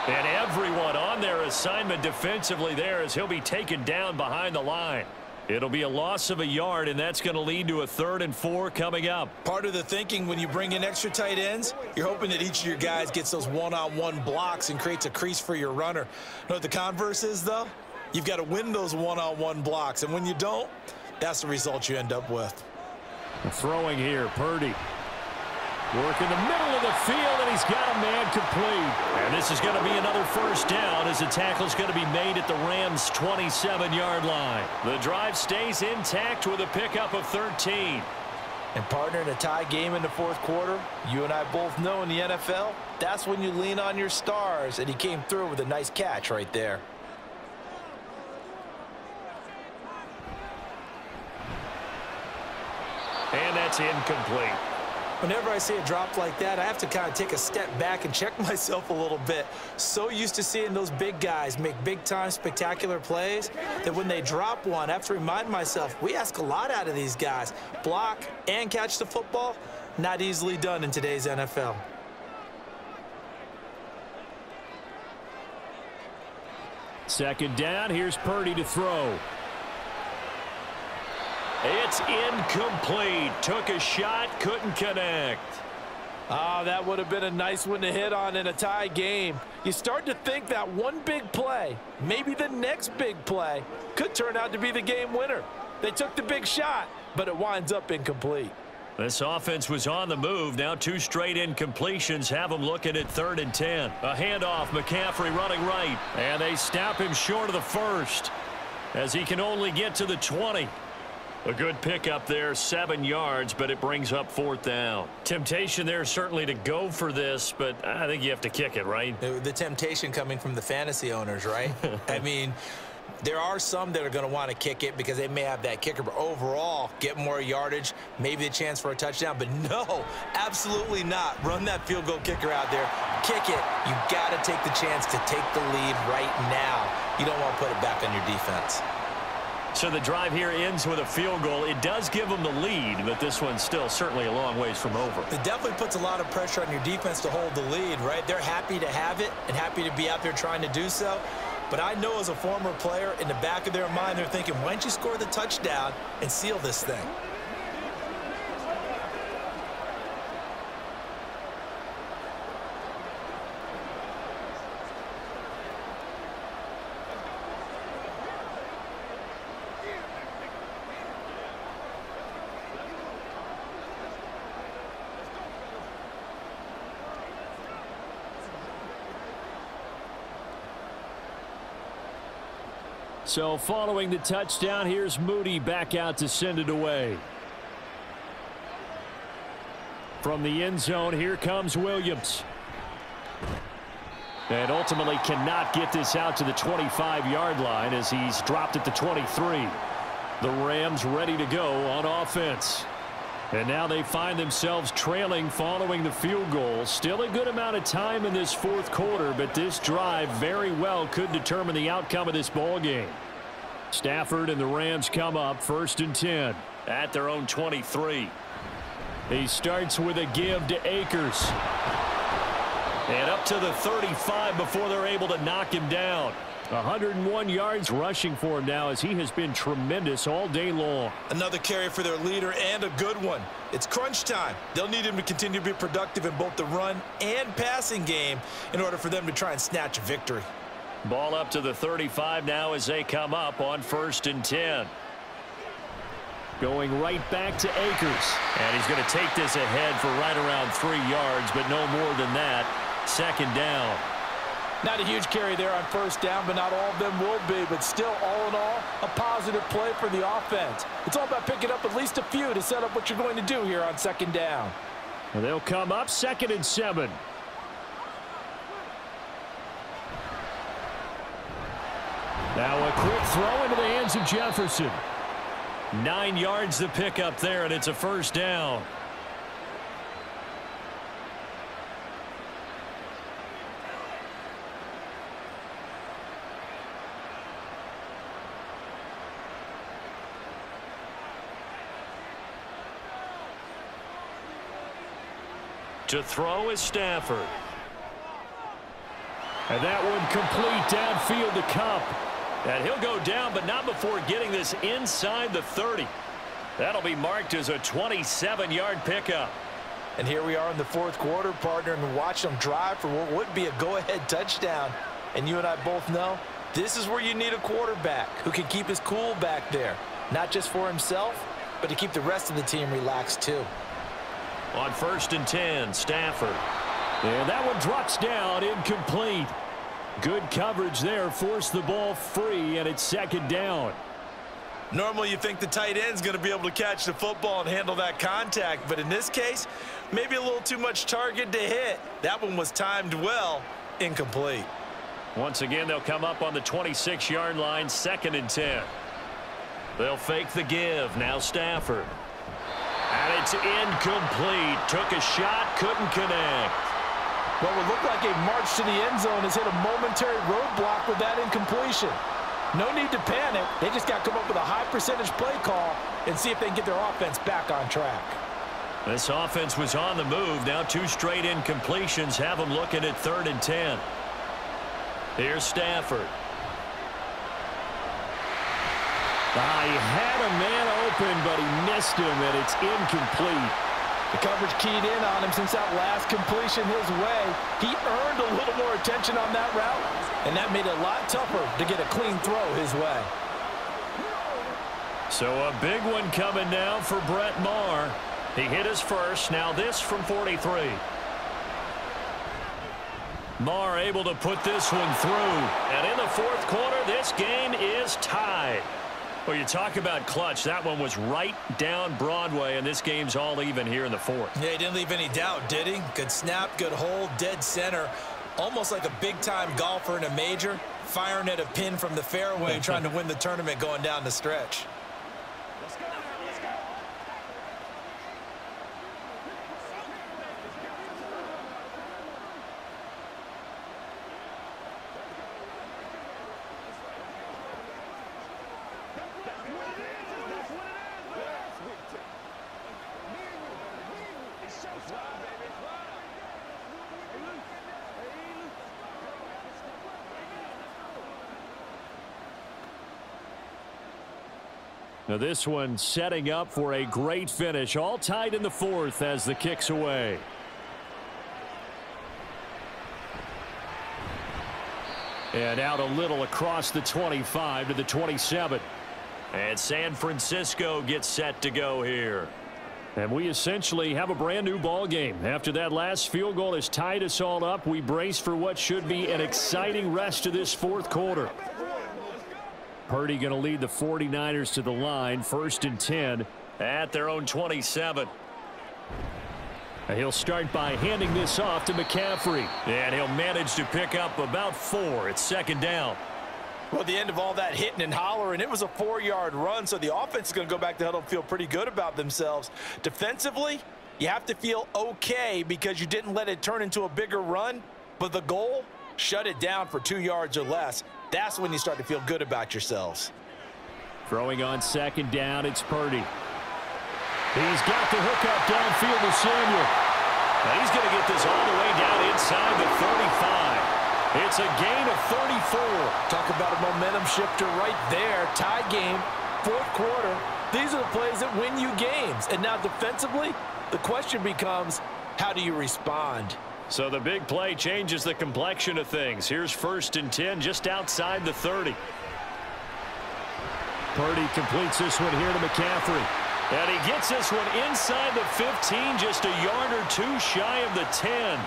And everyone on their assignment defensively there as he'll be taken down behind the line. It'll be a loss of a yard, and that's going to lead to a 3rd and 4 coming up. Part of the thinking when you bring in extra tight ends, you're hoping that each of your guys gets those one-on-one blocks and creates a crease for your runner. You know what the converse is, though? You've got to win those one-on-one blocks, and when you don't, that's the result you end up with. Throwing here, Purdy. Work in the middle of the field, and he's got a man complete. And this is going to be another first down as the tackle's going to be made at the Rams' 27-yard line. The drive stays intact with a pickup of 13. And, partner, in a tie game in the fourth quarter, you and I both know in the NFL, that's when you lean on your stars, and he came through with a nice catch right there. And that's incomplete. Whenever I see a drop like that, I have to kind of take a step back and check myself a little bit. So used to seeing those big guys make big-time spectacular plays that when they drop one, I have to remind myself, we ask a lot out of these guys. Block and catch the football, not easily done in today's NFL. Second down, here's Purdy to throw. It's incomplete. Took a shot, couldn't connect. Ah, that would have been a nice one to hit on in a tie game. You start to think that one big play, maybe the next big play, could turn out to be the game winner. They took the big shot, but it winds up incomplete. This offense was on the move. Now 2 straight incompletions have them looking at 3rd and 10. A handoff, McCaffrey running right, and they stop him short of the first as he can only get to the 20. A good pickup there, 7 yards, but it brings up 4th down. Temptation there certainly to go for this, but I think you have to kick it, right? The temptation coming from the fantasy owners, right? I mean, there are some that are going to want to kick it because they may have that kicker, but overall, get more yardage, maybe a chance for a touchdown, but no, absolutely not. Run that field goal kicker out there. Kick it. You've got to take the chance to take the lead right now. You don't want to put it back on your defense. So the drive here ends with a field goal. It does give them the lead, but this one's still certainly a long ways from over. It definitely puts a lot of pressure on your defense to hold the lead, right? They're happy to have it and happy to be out there trying to do so. But I know as a former player, in the back of their mind, they're thinking, why don't you score the touchdown and seal this thing? So following the touchdown, here's Moody back out to send it away. From the end zone, here comes Williams. And ultimately cannot get this out to the 25-yard line as he's dropped at the 23. The Rams ready to go on offense. And now they find themselves trailing following the field goal. Still a good amount of time in this fourth quarter, but this drive very well could determine the outcome of this ball game. Stafford and the Rams come up first and 10 at their own 23. He starts with a give to Akers. And up to the 35 before they're able to knock him down. 101 yards rushing for him now as he has been tremendous all day long. Another carry for their leader and a good one. It's crunch time. They'll need him to continue to be productive in both the run and passing game in order for them to try and snatch a victory. Ball up to the 35 now as they come up on first and 10. Going right back to Akers. And he's going to take this ahead for right around 3 yards, but no more than that. Second down. Not a huge carry there on first down, but not all of them will be. But still, all in all, a positive play for the offense. It's all about picking up at least a few to set up what you're going to do here on second down. And they'll come up second and 7. Now a quick throw into the hands of Jefferson. 9 yards the pickup there, and it's a first down. To throw is Stafford. And that one complete downfield to Kupp. And he'll go down, but not before getting this inside the 30. That'll be marked as a 27-yard pickup. And here we are in the fourth quarter, partner, and watch them drive for what would be a go-ahead touchdown. And you and I both know this is where you need a quarterback who can keep his cool back there, not just for himself, but to keep the rest of the team relaxed too. On first and 10, Stafford. And that one drops down, incomplete. Good coverage there, forced the ball free, and it's second down. Normally you think the tight end's going to be able to catch the football and handle that contact, but in this case, maybe a little too much target to hit. That one was timed well, incomplete. Once again, they'll come up on the 26-yard line, second and 10. They'll fake the give, now Stafford. And it's incomplete. Took a shot, couldn't connect. What would look like a march to the end zone has hit a momentary roadblock with that incompletion. No need to panic. They just got to come up with a high percentage play call and see if they can get their offense back on track. This offense was on the move. Now two straight incompletions have them looking at third and 10. Here's Stafford. He had a man open, but he missed him, and it's incomplete. The coverage keyed in on him since that last completion his way. He earned a little more attention on that route, and that made it a lot tougher to get a clean throw his way. So a big one coming now for Brett Maher. He hit his first. Now this from 43. Maher able to put this one through. And in the fourth quarter, this game is tied. Well, you talk about clutch. That one was right down Broadway, and this game's all even here in the fourth. Yeah, he didn't leave any doubt, did he? Good snap, good hold, dead center. Almost like a big-time golfer in a major, firing at a pin from the fairway, trying to win the tournament going down the stretch. Now this one setting up for a great finish. All tied in the fourth as the kick's away. And out a little across the 25 to the 27. And San Francisco gets set to go here. And we essentially have a brand new ball game. After that last field goal has tied us all up, we brace for what should be an exciting rest of this fourth quarter. Purdy going to lead the 49ers to the line, 1st and 10 at their own 27. And he'll start by handing this off to McCaffrey, and he'll manage to pick up about 4. It's 2nd down. Well, at the end of all that hitting and hollering, it was a 4-yard run, so the offense is going to go back to huddle and feel pretty good about themselves. Defensively, you have to feel okay because you didn't let it turn into a bigger run, but the goal, shut it down for 2 yards or less. That's when you start to feel good about yourselves. Throwing on 2nd down, it's Purdy. He's got the hookup downfield to Samuel. And he's going to get this all the way down inside the 35. It's a gain of 34. Talk about a momentum shifter right there. Tie game, 4th quarter. These are the plays that win you games. And now defensively, the question becomes, how do you respond? So the big play changes the complexion of things. Here's 1st and 10 just outside the 30. Purdy completes this one here to McCaffrey. And he gets this one inside the 15, just a yard or 2 shy of the 10.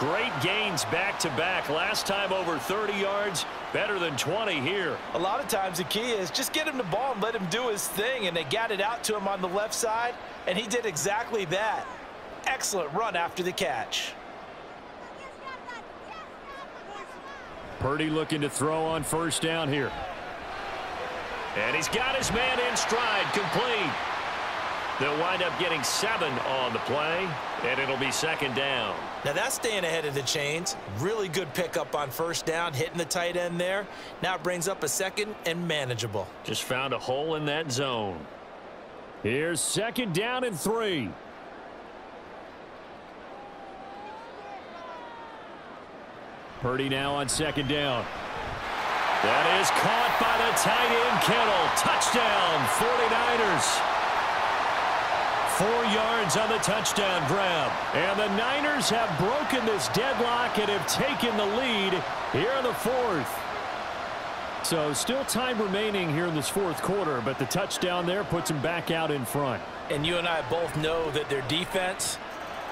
Great gains back-to-back. Last time over 30 yards, better than 20 here. A lot of times the key is just get him the ball and let him do his thing, and they got it out to him on the left side, and he did exactly that. Excellent run after the catch. Purdy looking to throw on 1st down here. And he's got his man in stride, complete. They'll wind up getting 7 on the play, and it'll be 2nd down. Now that's staying ahead of the chains. Really good pickup on 1st down, hitting the tight end there. Now it brings up a 2nd and manageable. Just found a hole in that zone. Here's 2nd down and 3. Purdy now on 2nd down. That is caught by the tight end, Kittle. Touchdown, 49ers. 4 yards on the touchdown grab. And the Niners have broken this deadlock and have taken the lead here in the 4th. So still time remaining here in this 4th quarter, but the touchdown there puts them back out in front. And you and I both know that their defense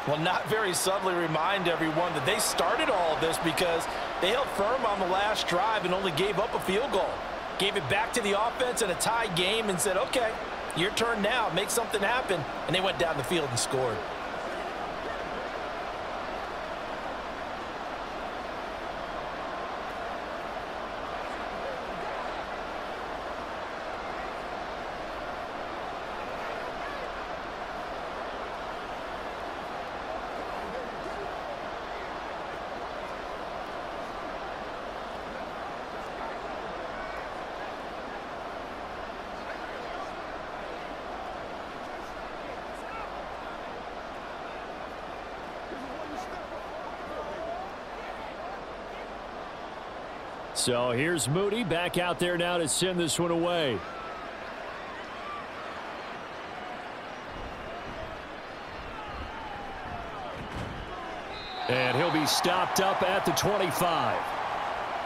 will not very subtly remind everyone that they started all of this because they held firm on the last drive and only gave up a field goal. Gave it back to the offense in a tie game and said, okay, your turn now. Make something happen. And they went down the field and scored. So here's Moody back out there now to send this one away. And he'll be stopped up at the 25.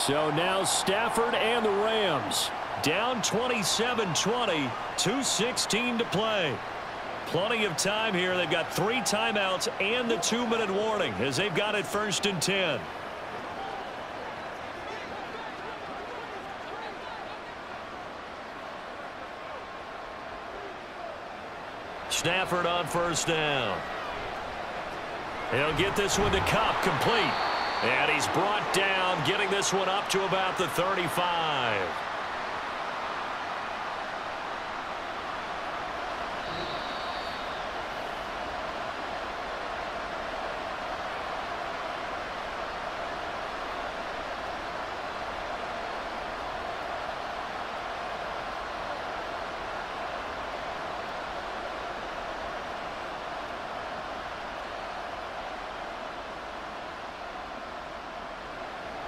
So now Stafford and the Rams down 27-20, 2:16 to play. Plenty of time here. They've got 3 timeouts and the 2-minute warning as they've got it 1st and 10. Stafford on 1st down. He'll get this one to Kupp, complete. And he's brought down, getting this one up to about the 35.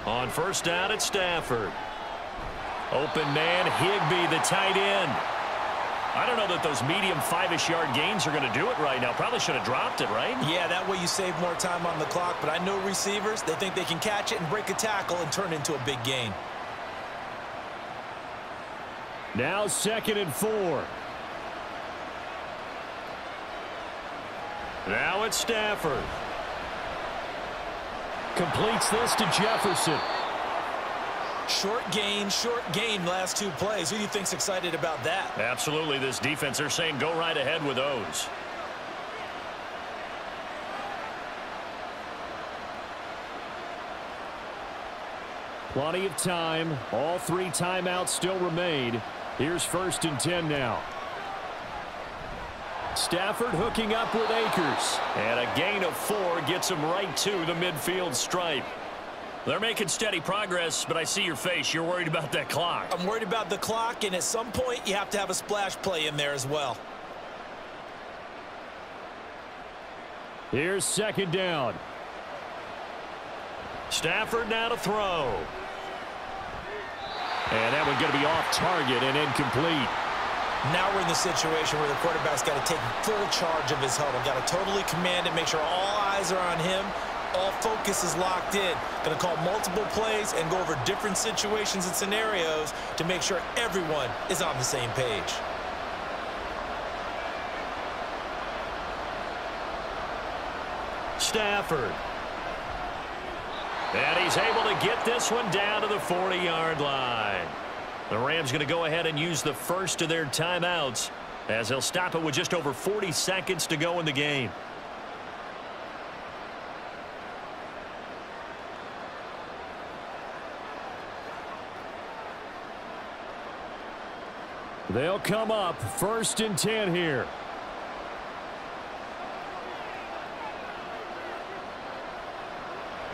On 1st down at Stafford. Open man, Higbee, the tight end. I don't know that those medium 5-ish yard gains are going to do it right now. Probably should have dropped it, right? Yeah, that way you save more time on the clock. But I know receivers, they think they can catch it and break a tackle and turn it into a big gain. Now 2nd and 4. Now it's Stafford. Completes this to Jefferson. Short gain last two plays. Who do you think's excited about that? Absolutely, this defense, they're saying go right ahead with those. Plenty of time. All three timeouts still remain. Here's 1st and 10 now. Stafford hooking up with Akers. And a gain of 4 gets him right to the midfield stripe. They're making steady progress, but I see your face. You're worried about that clock. I'm worried about the clock, and at some point you have to have a splash play in there as well. Here's 2nd down. Stafford now to throw. And that one's going to be off target and incomplete. Now we're in the situation where the quarterback's got to take full charge of his huddle. Got to totally command it, make sure all eyes are on him. All focus is locked in. Going to call multiple plays and go over different situations and scenarios to make sure everyone is on the same page. Stafford. And he's able to get this one down to the 40-yard line. The Rams going to go ahead and use the first of their timeouts as they'll stop it with just over 40 seconds to go in the game. They'll come up 1st and 10 here.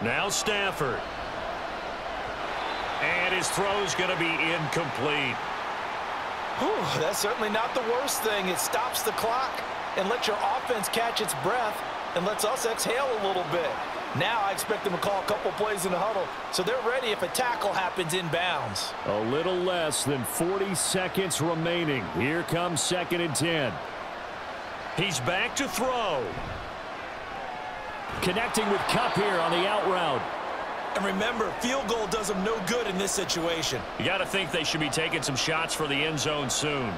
Now Stafford. And his throw's going to be incomplete. Whew, that's certainly not the worst thing. It stops the clock and lets your offense catch its breath and lets us exhale a little bit. Now I expect them to call a couple plays in the huddle, so they're ready if a tackle happens inbounds. A little less than 40 seconds remaining. Here comes 2nd and 10. He's back to throw. Connecting with Kupp here on the out route. And remember, field goal does them no good in this situation. You got to think they should be taking some shots for the end zone soon.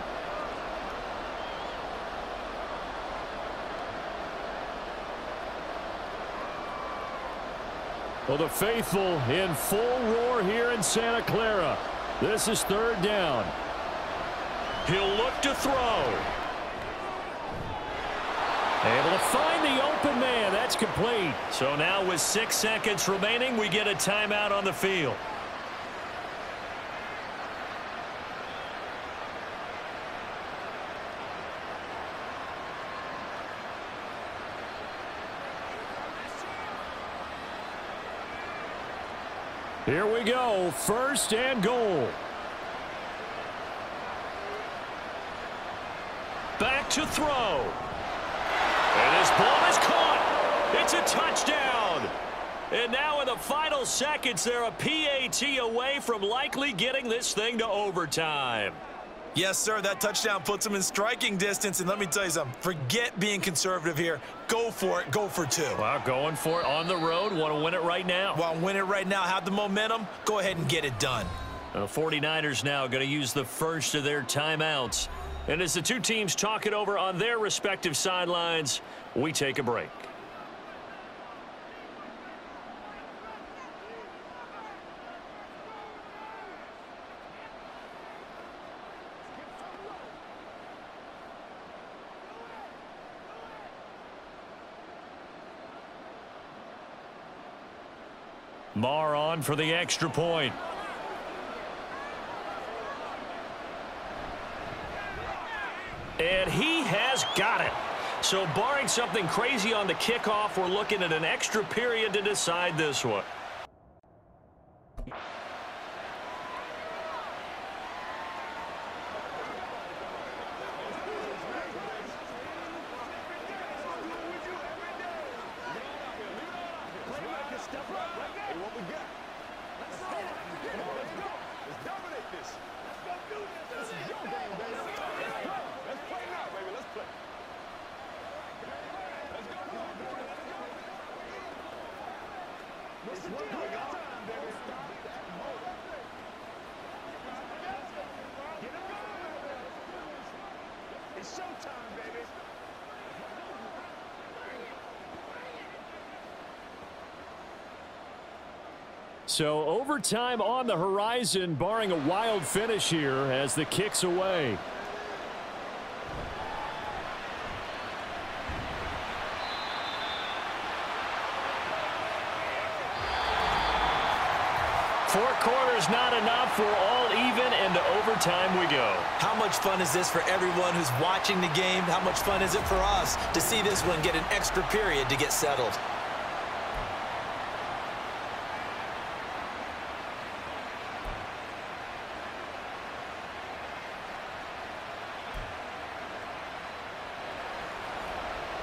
Well, the faithful in full roar here in Santa Clara. This is 3rd down. He'll look to throw. Able to find the open man. That's complete. So now with 6 seconds remaining, we get a timeout on the field. Here we go, 1st and goal. Back to throw. And this ball is caught. It's a touchdown. And now in the final seconds, they're a PAT away from likely getting this thing to overtime. Yes, sir, that touchdown puts them in striking distance. And let me tell you something, forget being conservative here. Go for it. Go for 2. Well, going for it on the road. Want to win it right now. Well, win it right now. Have the momentum. Go ahead and get it done. The 49ers now going to use the first of their timeouts. And as the two teams talk it over on their respective sidelines, we take a break. Maher on for the extra point. And he has got it. So barring something crazy on the kickoff, we're looking at an extra period to decide this one. So overtime on the horizon, barring a wild finish here as the kick's away. Four quarters not enough. We're all even, and to overtime we go. How much fun is this for everyone who's watching the game? How much fun is it for us to see this one get an extra period to get settled?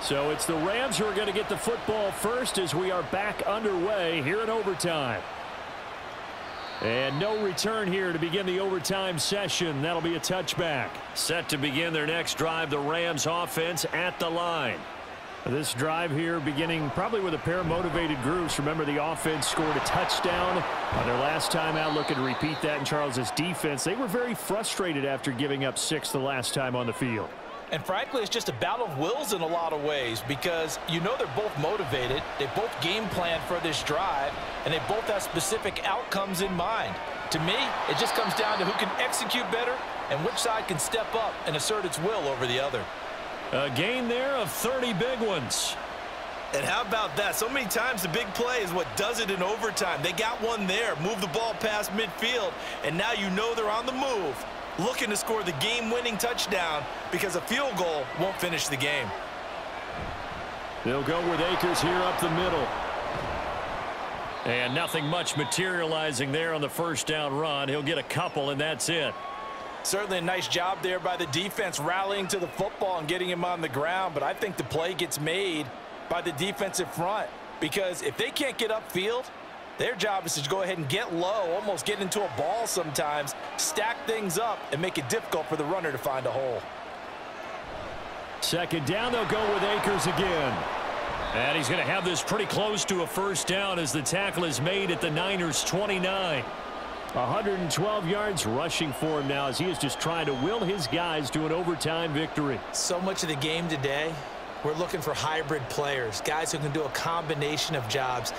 So it's the Rams who are going to get the football first as we are back underway here in overtime. And no return here to begin the overtime session. That'll be a touchback. Set to begin their next drive, the Rams offense at the line. This drive here beginning probably with a pair of motivated grooves. Remember, the offense scored a touchdown on their last time out. Looking to repeat that in Charles's defense. They were very frustrated after giving up 6 the last time on the field. And frankly, it's just a battle of wills in a lot of ways, because you know they're both motivated, they both game plan for this drive, and they both have specific outcomes in mind. To me, it just comes down to who can execute better and which side can step up and assert its will over the other. A gain there of 30 big ones. And how about that? So many times the big play is what does it in overtime. They got one there, move the ball past midfield, and now you know they're on the move, looking to score the game-winning touchdown, because a field goal won't finish the game. They'll go with Akers here up the middle. And nothing much materializing there on the first down run. He'll get a couple, and that's it. Certainly a nice job there by the defense, rallying to the football and getting him on the ground, but I think the play gets made by the defensive front, because if they can't get upfield, their job is to go ahead and get low, almost get into a ball sometimes, stack things up, and make it difficult for the runner to find a hole. Second down, they'll go with Akers again. And he's going to have this pretty close to a first down as the tackle is made at the Niners' 29. 112 yards rushing for him now, as he is just trying to will his guys to an overtime victory. So much of the game today, we're looking for hybrid players, guys who can do a combination of jobs.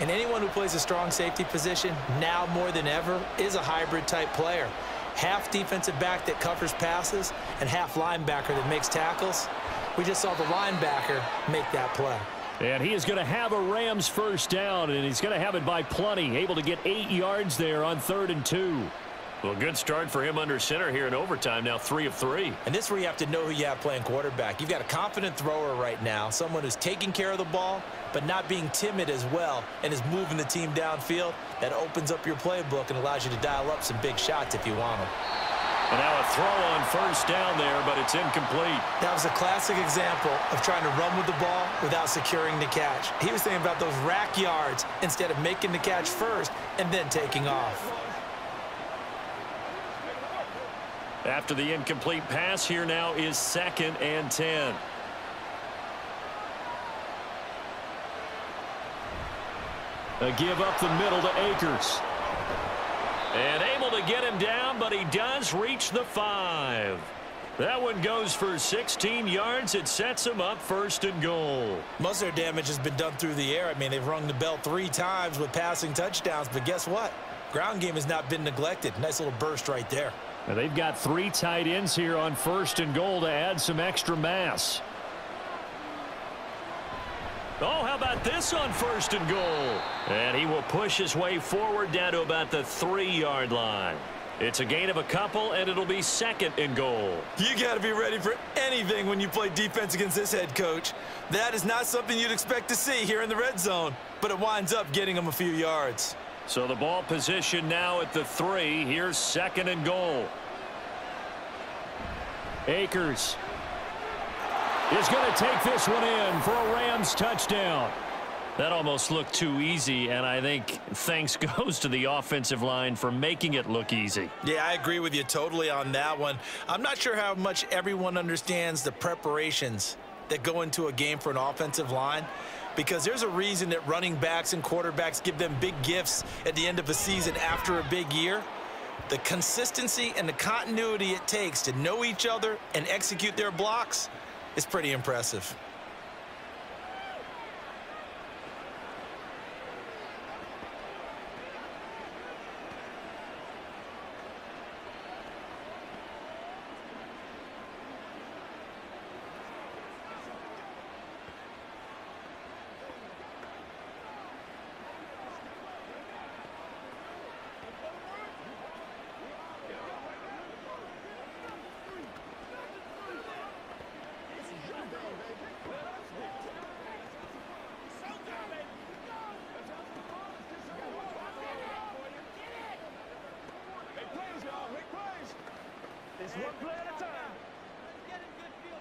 And anyone who plays a strong safety position, now more than ever, is a hybrid-type player. Half defensive back that covers passes and half linebacker that makes tackles. We just saw the linebacker make that play. And he is going to have a Rams first down, and he's going to have it by plenty, able to get 8 yards there on 3rd and 2. Well, good start for him under center here in overtime. Now 3 of 3. And this is where you have to know who you have playing quarterback. You've got a confident thrower right now, someone who's taking care of the ball, but not being timid as well, and is moving the team downfield. That opens up your playbook and allows you to dial up some big shots if you want them. And now a throw on first down there, but it's incomplete. That was a classic example of trying to run with the ball without securing the catch. He was thinking about those rack yards instead of making the catch first and then taking off. After the incomplete pass, here now is 2nd and 10. A give up the middle to Akers. And able to get him down, but he does reach the 5. That one goes for 16 yards. It sets him up 1st and goal. Most of their damage has been done through the air. I mean, they've rung the bell 3 times with passing touchdowns, but guess what? Ground game has not been neglected. Nice little burst right there. Now they've got 3 tight ends here on 1st and goal to add some extra mass. Oh, how about this on 1st and goal? And he will push his way forward down to about the 3-yard line. It's a gain of a couple, and it'll be 2nd and goal. You got to be ready for anything when you play defense against this head coach. That is not something you'd expect to see here in the red zone, but it winds up getting him a few yards. So the ball position now at the 3. Here's 2nd and goal. Akers is going to take this one in for a Rams touchdown. That almost looked too easy, and I think thanks goes to the offensive line for making it look easy. Yeah, I agree with you totally on that one. I'm not sure how much everyone understands the preparations that go into a game for an offensive line, because there's a reason that running backs and quarterbacks give them big gifts at the end of a season after a big year. The consistency and the continuity it takes to know each other and execute their blocks is pretty impressive.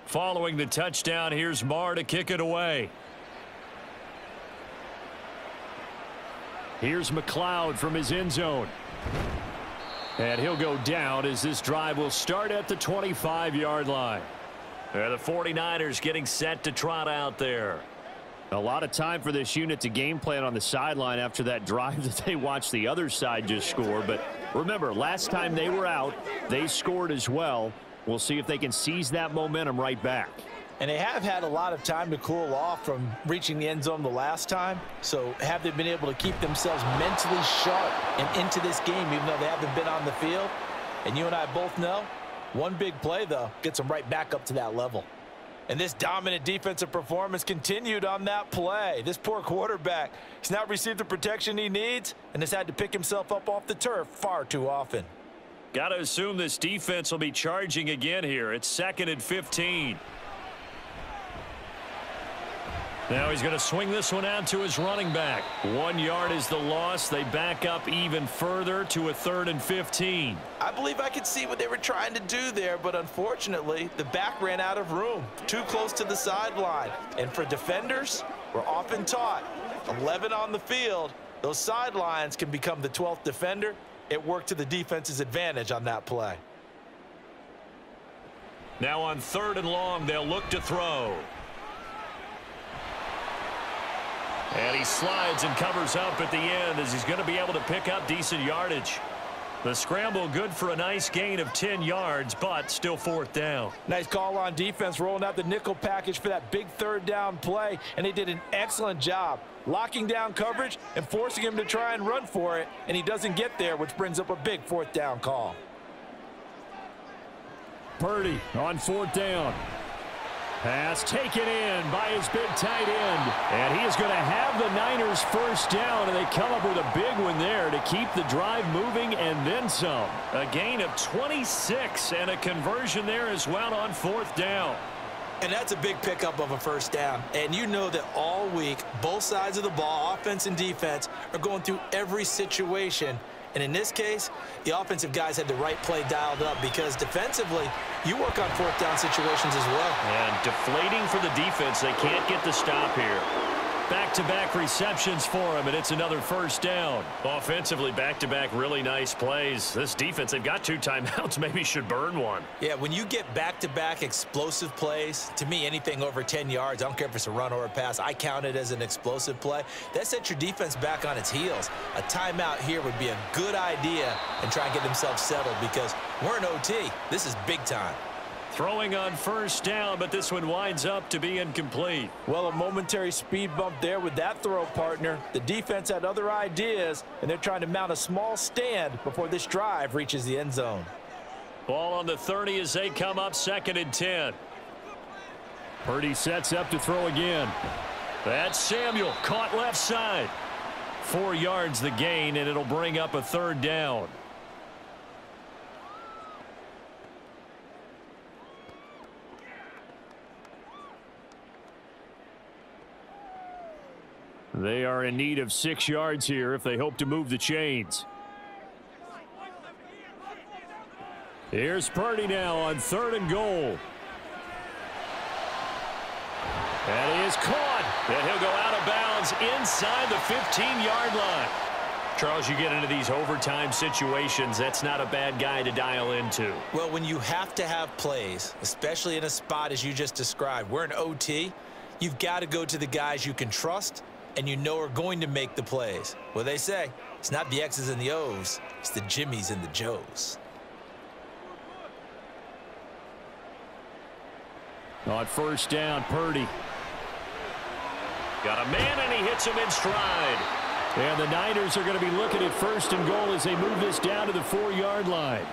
Following the touchdown, here's Maher to kick it away. Here's McLeod from his end zone. And he'll go down as this drive will start at the 25-yard line. And the 49ers getting set to trot out there. A lot of time for this unit to game plan on the sideline after that drive that they watched the other side just score. But remember, last time they were out, they scored as well. We'll see if they can seize that momentum right back. And they have had a lot of time to cool off from reaching the end zone the last time. So have they been able to keep themselves mentally sharp and into this game, even though they haven't been on the field? And you and I both know, one big play, though, gets them right back up to that level. And this dominant defensive performance continued on that play. This poor quarterback has not received the protection he needs and has had to pick himself up off the turf far too often. Got to assume this defense will be charging again here. It's 2nd and 15. Now he's going to swing this one out to his running back. 1 yard is the loss. They back up even further to a 3rd and 15. I believe I could see what they were trying to do there, but unfortunately, the back ran out of room, too close to the sideline. And for defenders, we're often taught 11 on the field, those sidelines can become the 12th defender. It worked to the defense's advantage on that play. Now on 3rd and long, they'll look to throw. And he slides and covers up at the end as he's going to be able to pick up decent yardage. The scramble good for a nice gain of 10 yards, but still 4th down. Nice call on defense, rolling out the nickel package for that big 3rd down play, and they did an excellent job locking down coverage and forcing him to try and run for it, and he doesn't get there, which brings up a big 4th down call. Purdy on 4th down. Pass taken in by his big tight end. And he is going to have the Niners first down, and they come up with a big one there to keep the drive moving and then some. A gain of 26 and a conversion there as well on 4th down. And that's a big pickup of a first down. And you know that all week, both sides of the ball, offense and defense, are going through every situation. And in this case, the offensive guys had the right play dialed up, because defensively, you work on 4th down situations as well. And deflating for the defense, they can't get the stop here. Back-to-back receptions for him, and it's another first down. Offensively, back-to-back really nice plays. This defense, they've got 2 timeouts, maybe should burn one. Yeah, when you get back-to-back explosive plays, to me, anything over 10 yards, I don't care if it's a run or a pass, I count it as an explosive play. That sets your defense back on its heels. A timeout here would be a good idea, and try and get themselves settled, because we're in OT. This is big time. Throwing on first down, but this one winds up to be incomplete. Well, a momentary speed bump there with that throw, partner. The defense had other ideas, and they're trying to mount a small stand before this drive reaches the end zone. Ball on the 30 as they come up 2nd and 10. Purdy sets up to throw again. That's Samuel, caught left side. 4 yards the gain, and it'll bring up a 3rd down. They are in need of 6 yards here if they hope to move the chains. Here's Purdy now on 3rd and goal. And he is caught. And he'll go out of bounds inside the 15-yard line. Charles, you get into these overtime situations, that's not a bad guy to dial into. Well, when you have to have plays, especially in a spot as you just described, we're in OT, you've got to go to the guys you can trust and you know are going to make the plays. Well, they say it's not the X's and the O's, it's the Jimmies and the Joes. On first down, Purdy. Got a man, and he hits him in stride. And the Niners are going to be looking at 1st and goal as they move this down to the 4-yard line.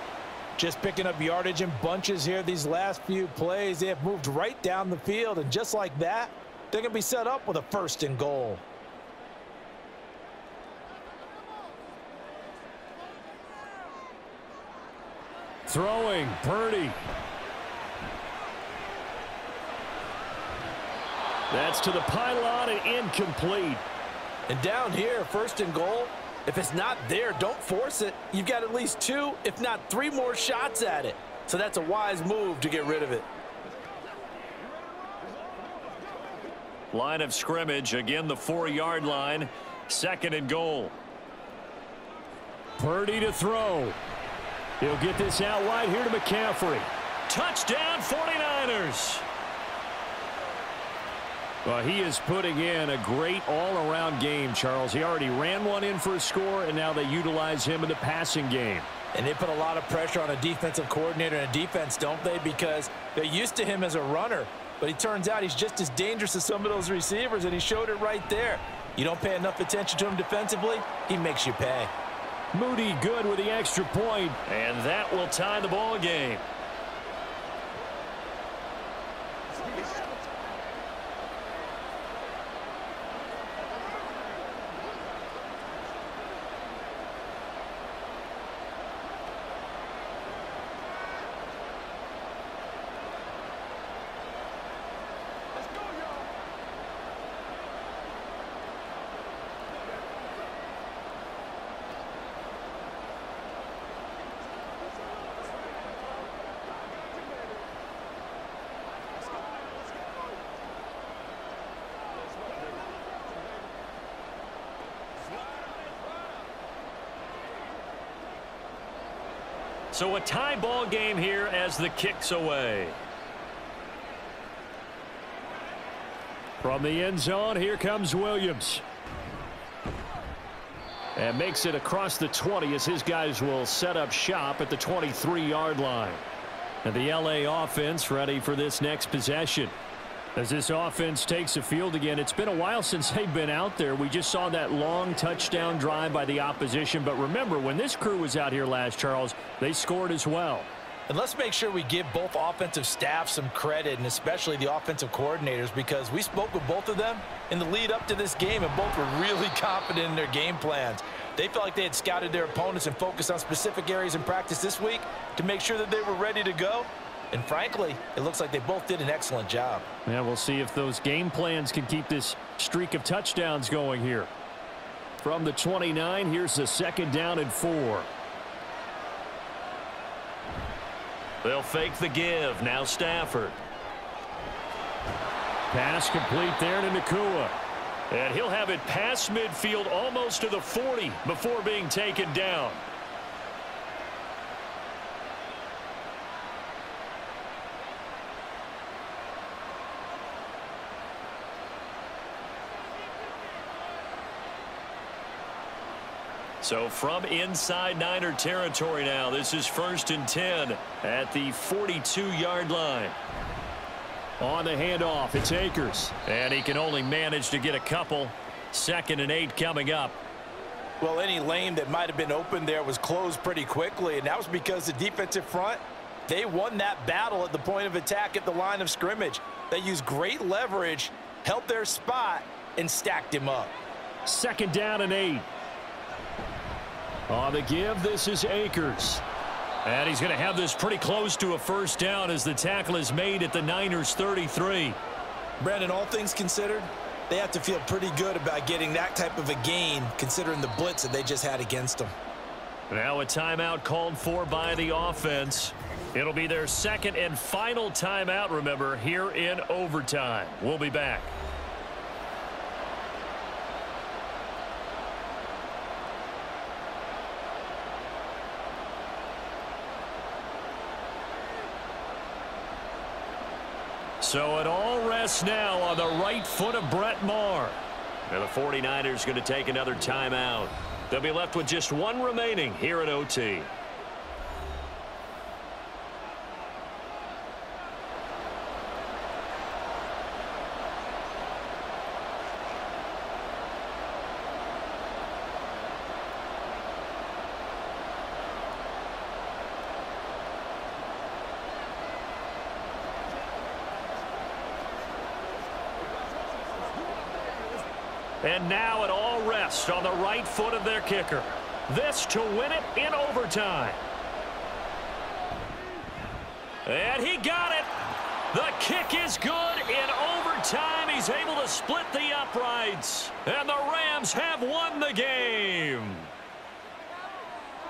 Just picking up yardage in bunches here these last few plays. They have moved right down the field, and just like that, they're going to be set up with a 1st and goal. Throwing, Purdy. That's to the pylon and incomplete. And down here, 1st and goal, if it's not there, don't force it. You've got at least 2, if not 3 more shots at it. So that's a wise move to get rid of it. Line of scrimmage, again the 4-yard line, 2nd and goal. Purdy to throw. He'll get this out wide here to McCaffrey. Touchdown 49ers. Well, he is putting in a great all-around game, Charles. He already ran one in for a score, and now they utilize him in the passing game. And they put a lot of pressure on a defensive coordinator and a defense, don't they? Because they're used to him as a runner. But it turns out he's just as dangerous as some of those receivers, and he showed it right there. You don't pay enough attention to him defensively, he makes you pay. Moody good with the extra point. And that will tie the ball game. So a tie ball game here as the kick's away. From the end zone, here comes Williams. And makes it across the 20 as his guys will set up shop at the 23-yard line. And the LA offense ready for this next possession. As this offense takes the field again, it's been a while since they've been out there. We just saw that long touchdown drive by the opposition. But remember, when this crew was out here last, Charles, they scored as well. And let's make sure we give both offensive staffs some credit, and especially the offensive coordinators, because we spoke with both of them in the lead up to this game, and both were really confident in their game plans. They felt like they had scouted their opponents and focused on specific areas in practice this week to make sure that they were ready to go. And frankly, it looks like they both did an excellent job. Yeah, we'll see if those game plans can keep this streak of touchdowns going here. From the 29, here's the 2nd down and 4. They'll fake the give. Now Stafford. Pass complete there to Nacua. And he'll have it past midfield almost to the 40 before being taken down. So from inside Niner territory now, this is 1st and 10 at the 42-yard line. On the handoff, it's Akers. And he can only manage to get a couple. 2nd and 8 coming up. Well, any lane that might have been open there was closed pretty quickly, and that was because the defensive front, they won that battle at the point of attack at the line of scrimmage. They used great leverage, held their spot, and stacked him up. 2nd down and 8. On the give, this is Akers. And he's going to have this pretty close to a 1st down as the tackle is made at the Niners' 33. Brandon, all things considered, they have to feel pretty good about getting that type of a gain considering the blitz that they just had against them. Now a timeout called for by the offense. It'll be their 2nd and final timeout, remember, here in overtime. We'll be back. So it all rests now on the right foot of Brett Maher. And the 49ers going to take another timeout. They'll be left with just one remaining here at OT. And now it all rests on the right foot of their kicker. This to win it in overtime. And he got it. The kick is good in overtime. He's able to split the uprights. And the Rams have won the game.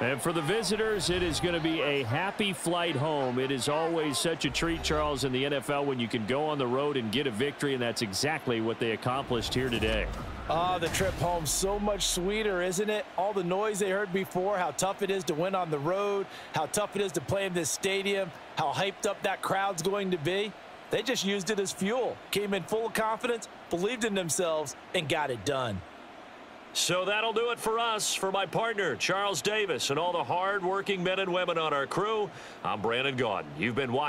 And for the visitors, it is going to be a happy flight home. It is always such a treat, Charles, in the NFL when you can go on the road and get a victory, and that's exactly what they accomplished here today. Ah, the trip home so much sweeter, isn't it? All the noise they heard before, how tough it is to win on the road, how tough it is to play in this stadium, how hyped up that crowd's going to be. They just used it as fuel, came in full of confidence, believed in themselves, and got it done. So that'll do it for us. For my partner, Charles Davis, and all the hard-working men and women on our crew, I'm Brandon Gordon. You've been watching.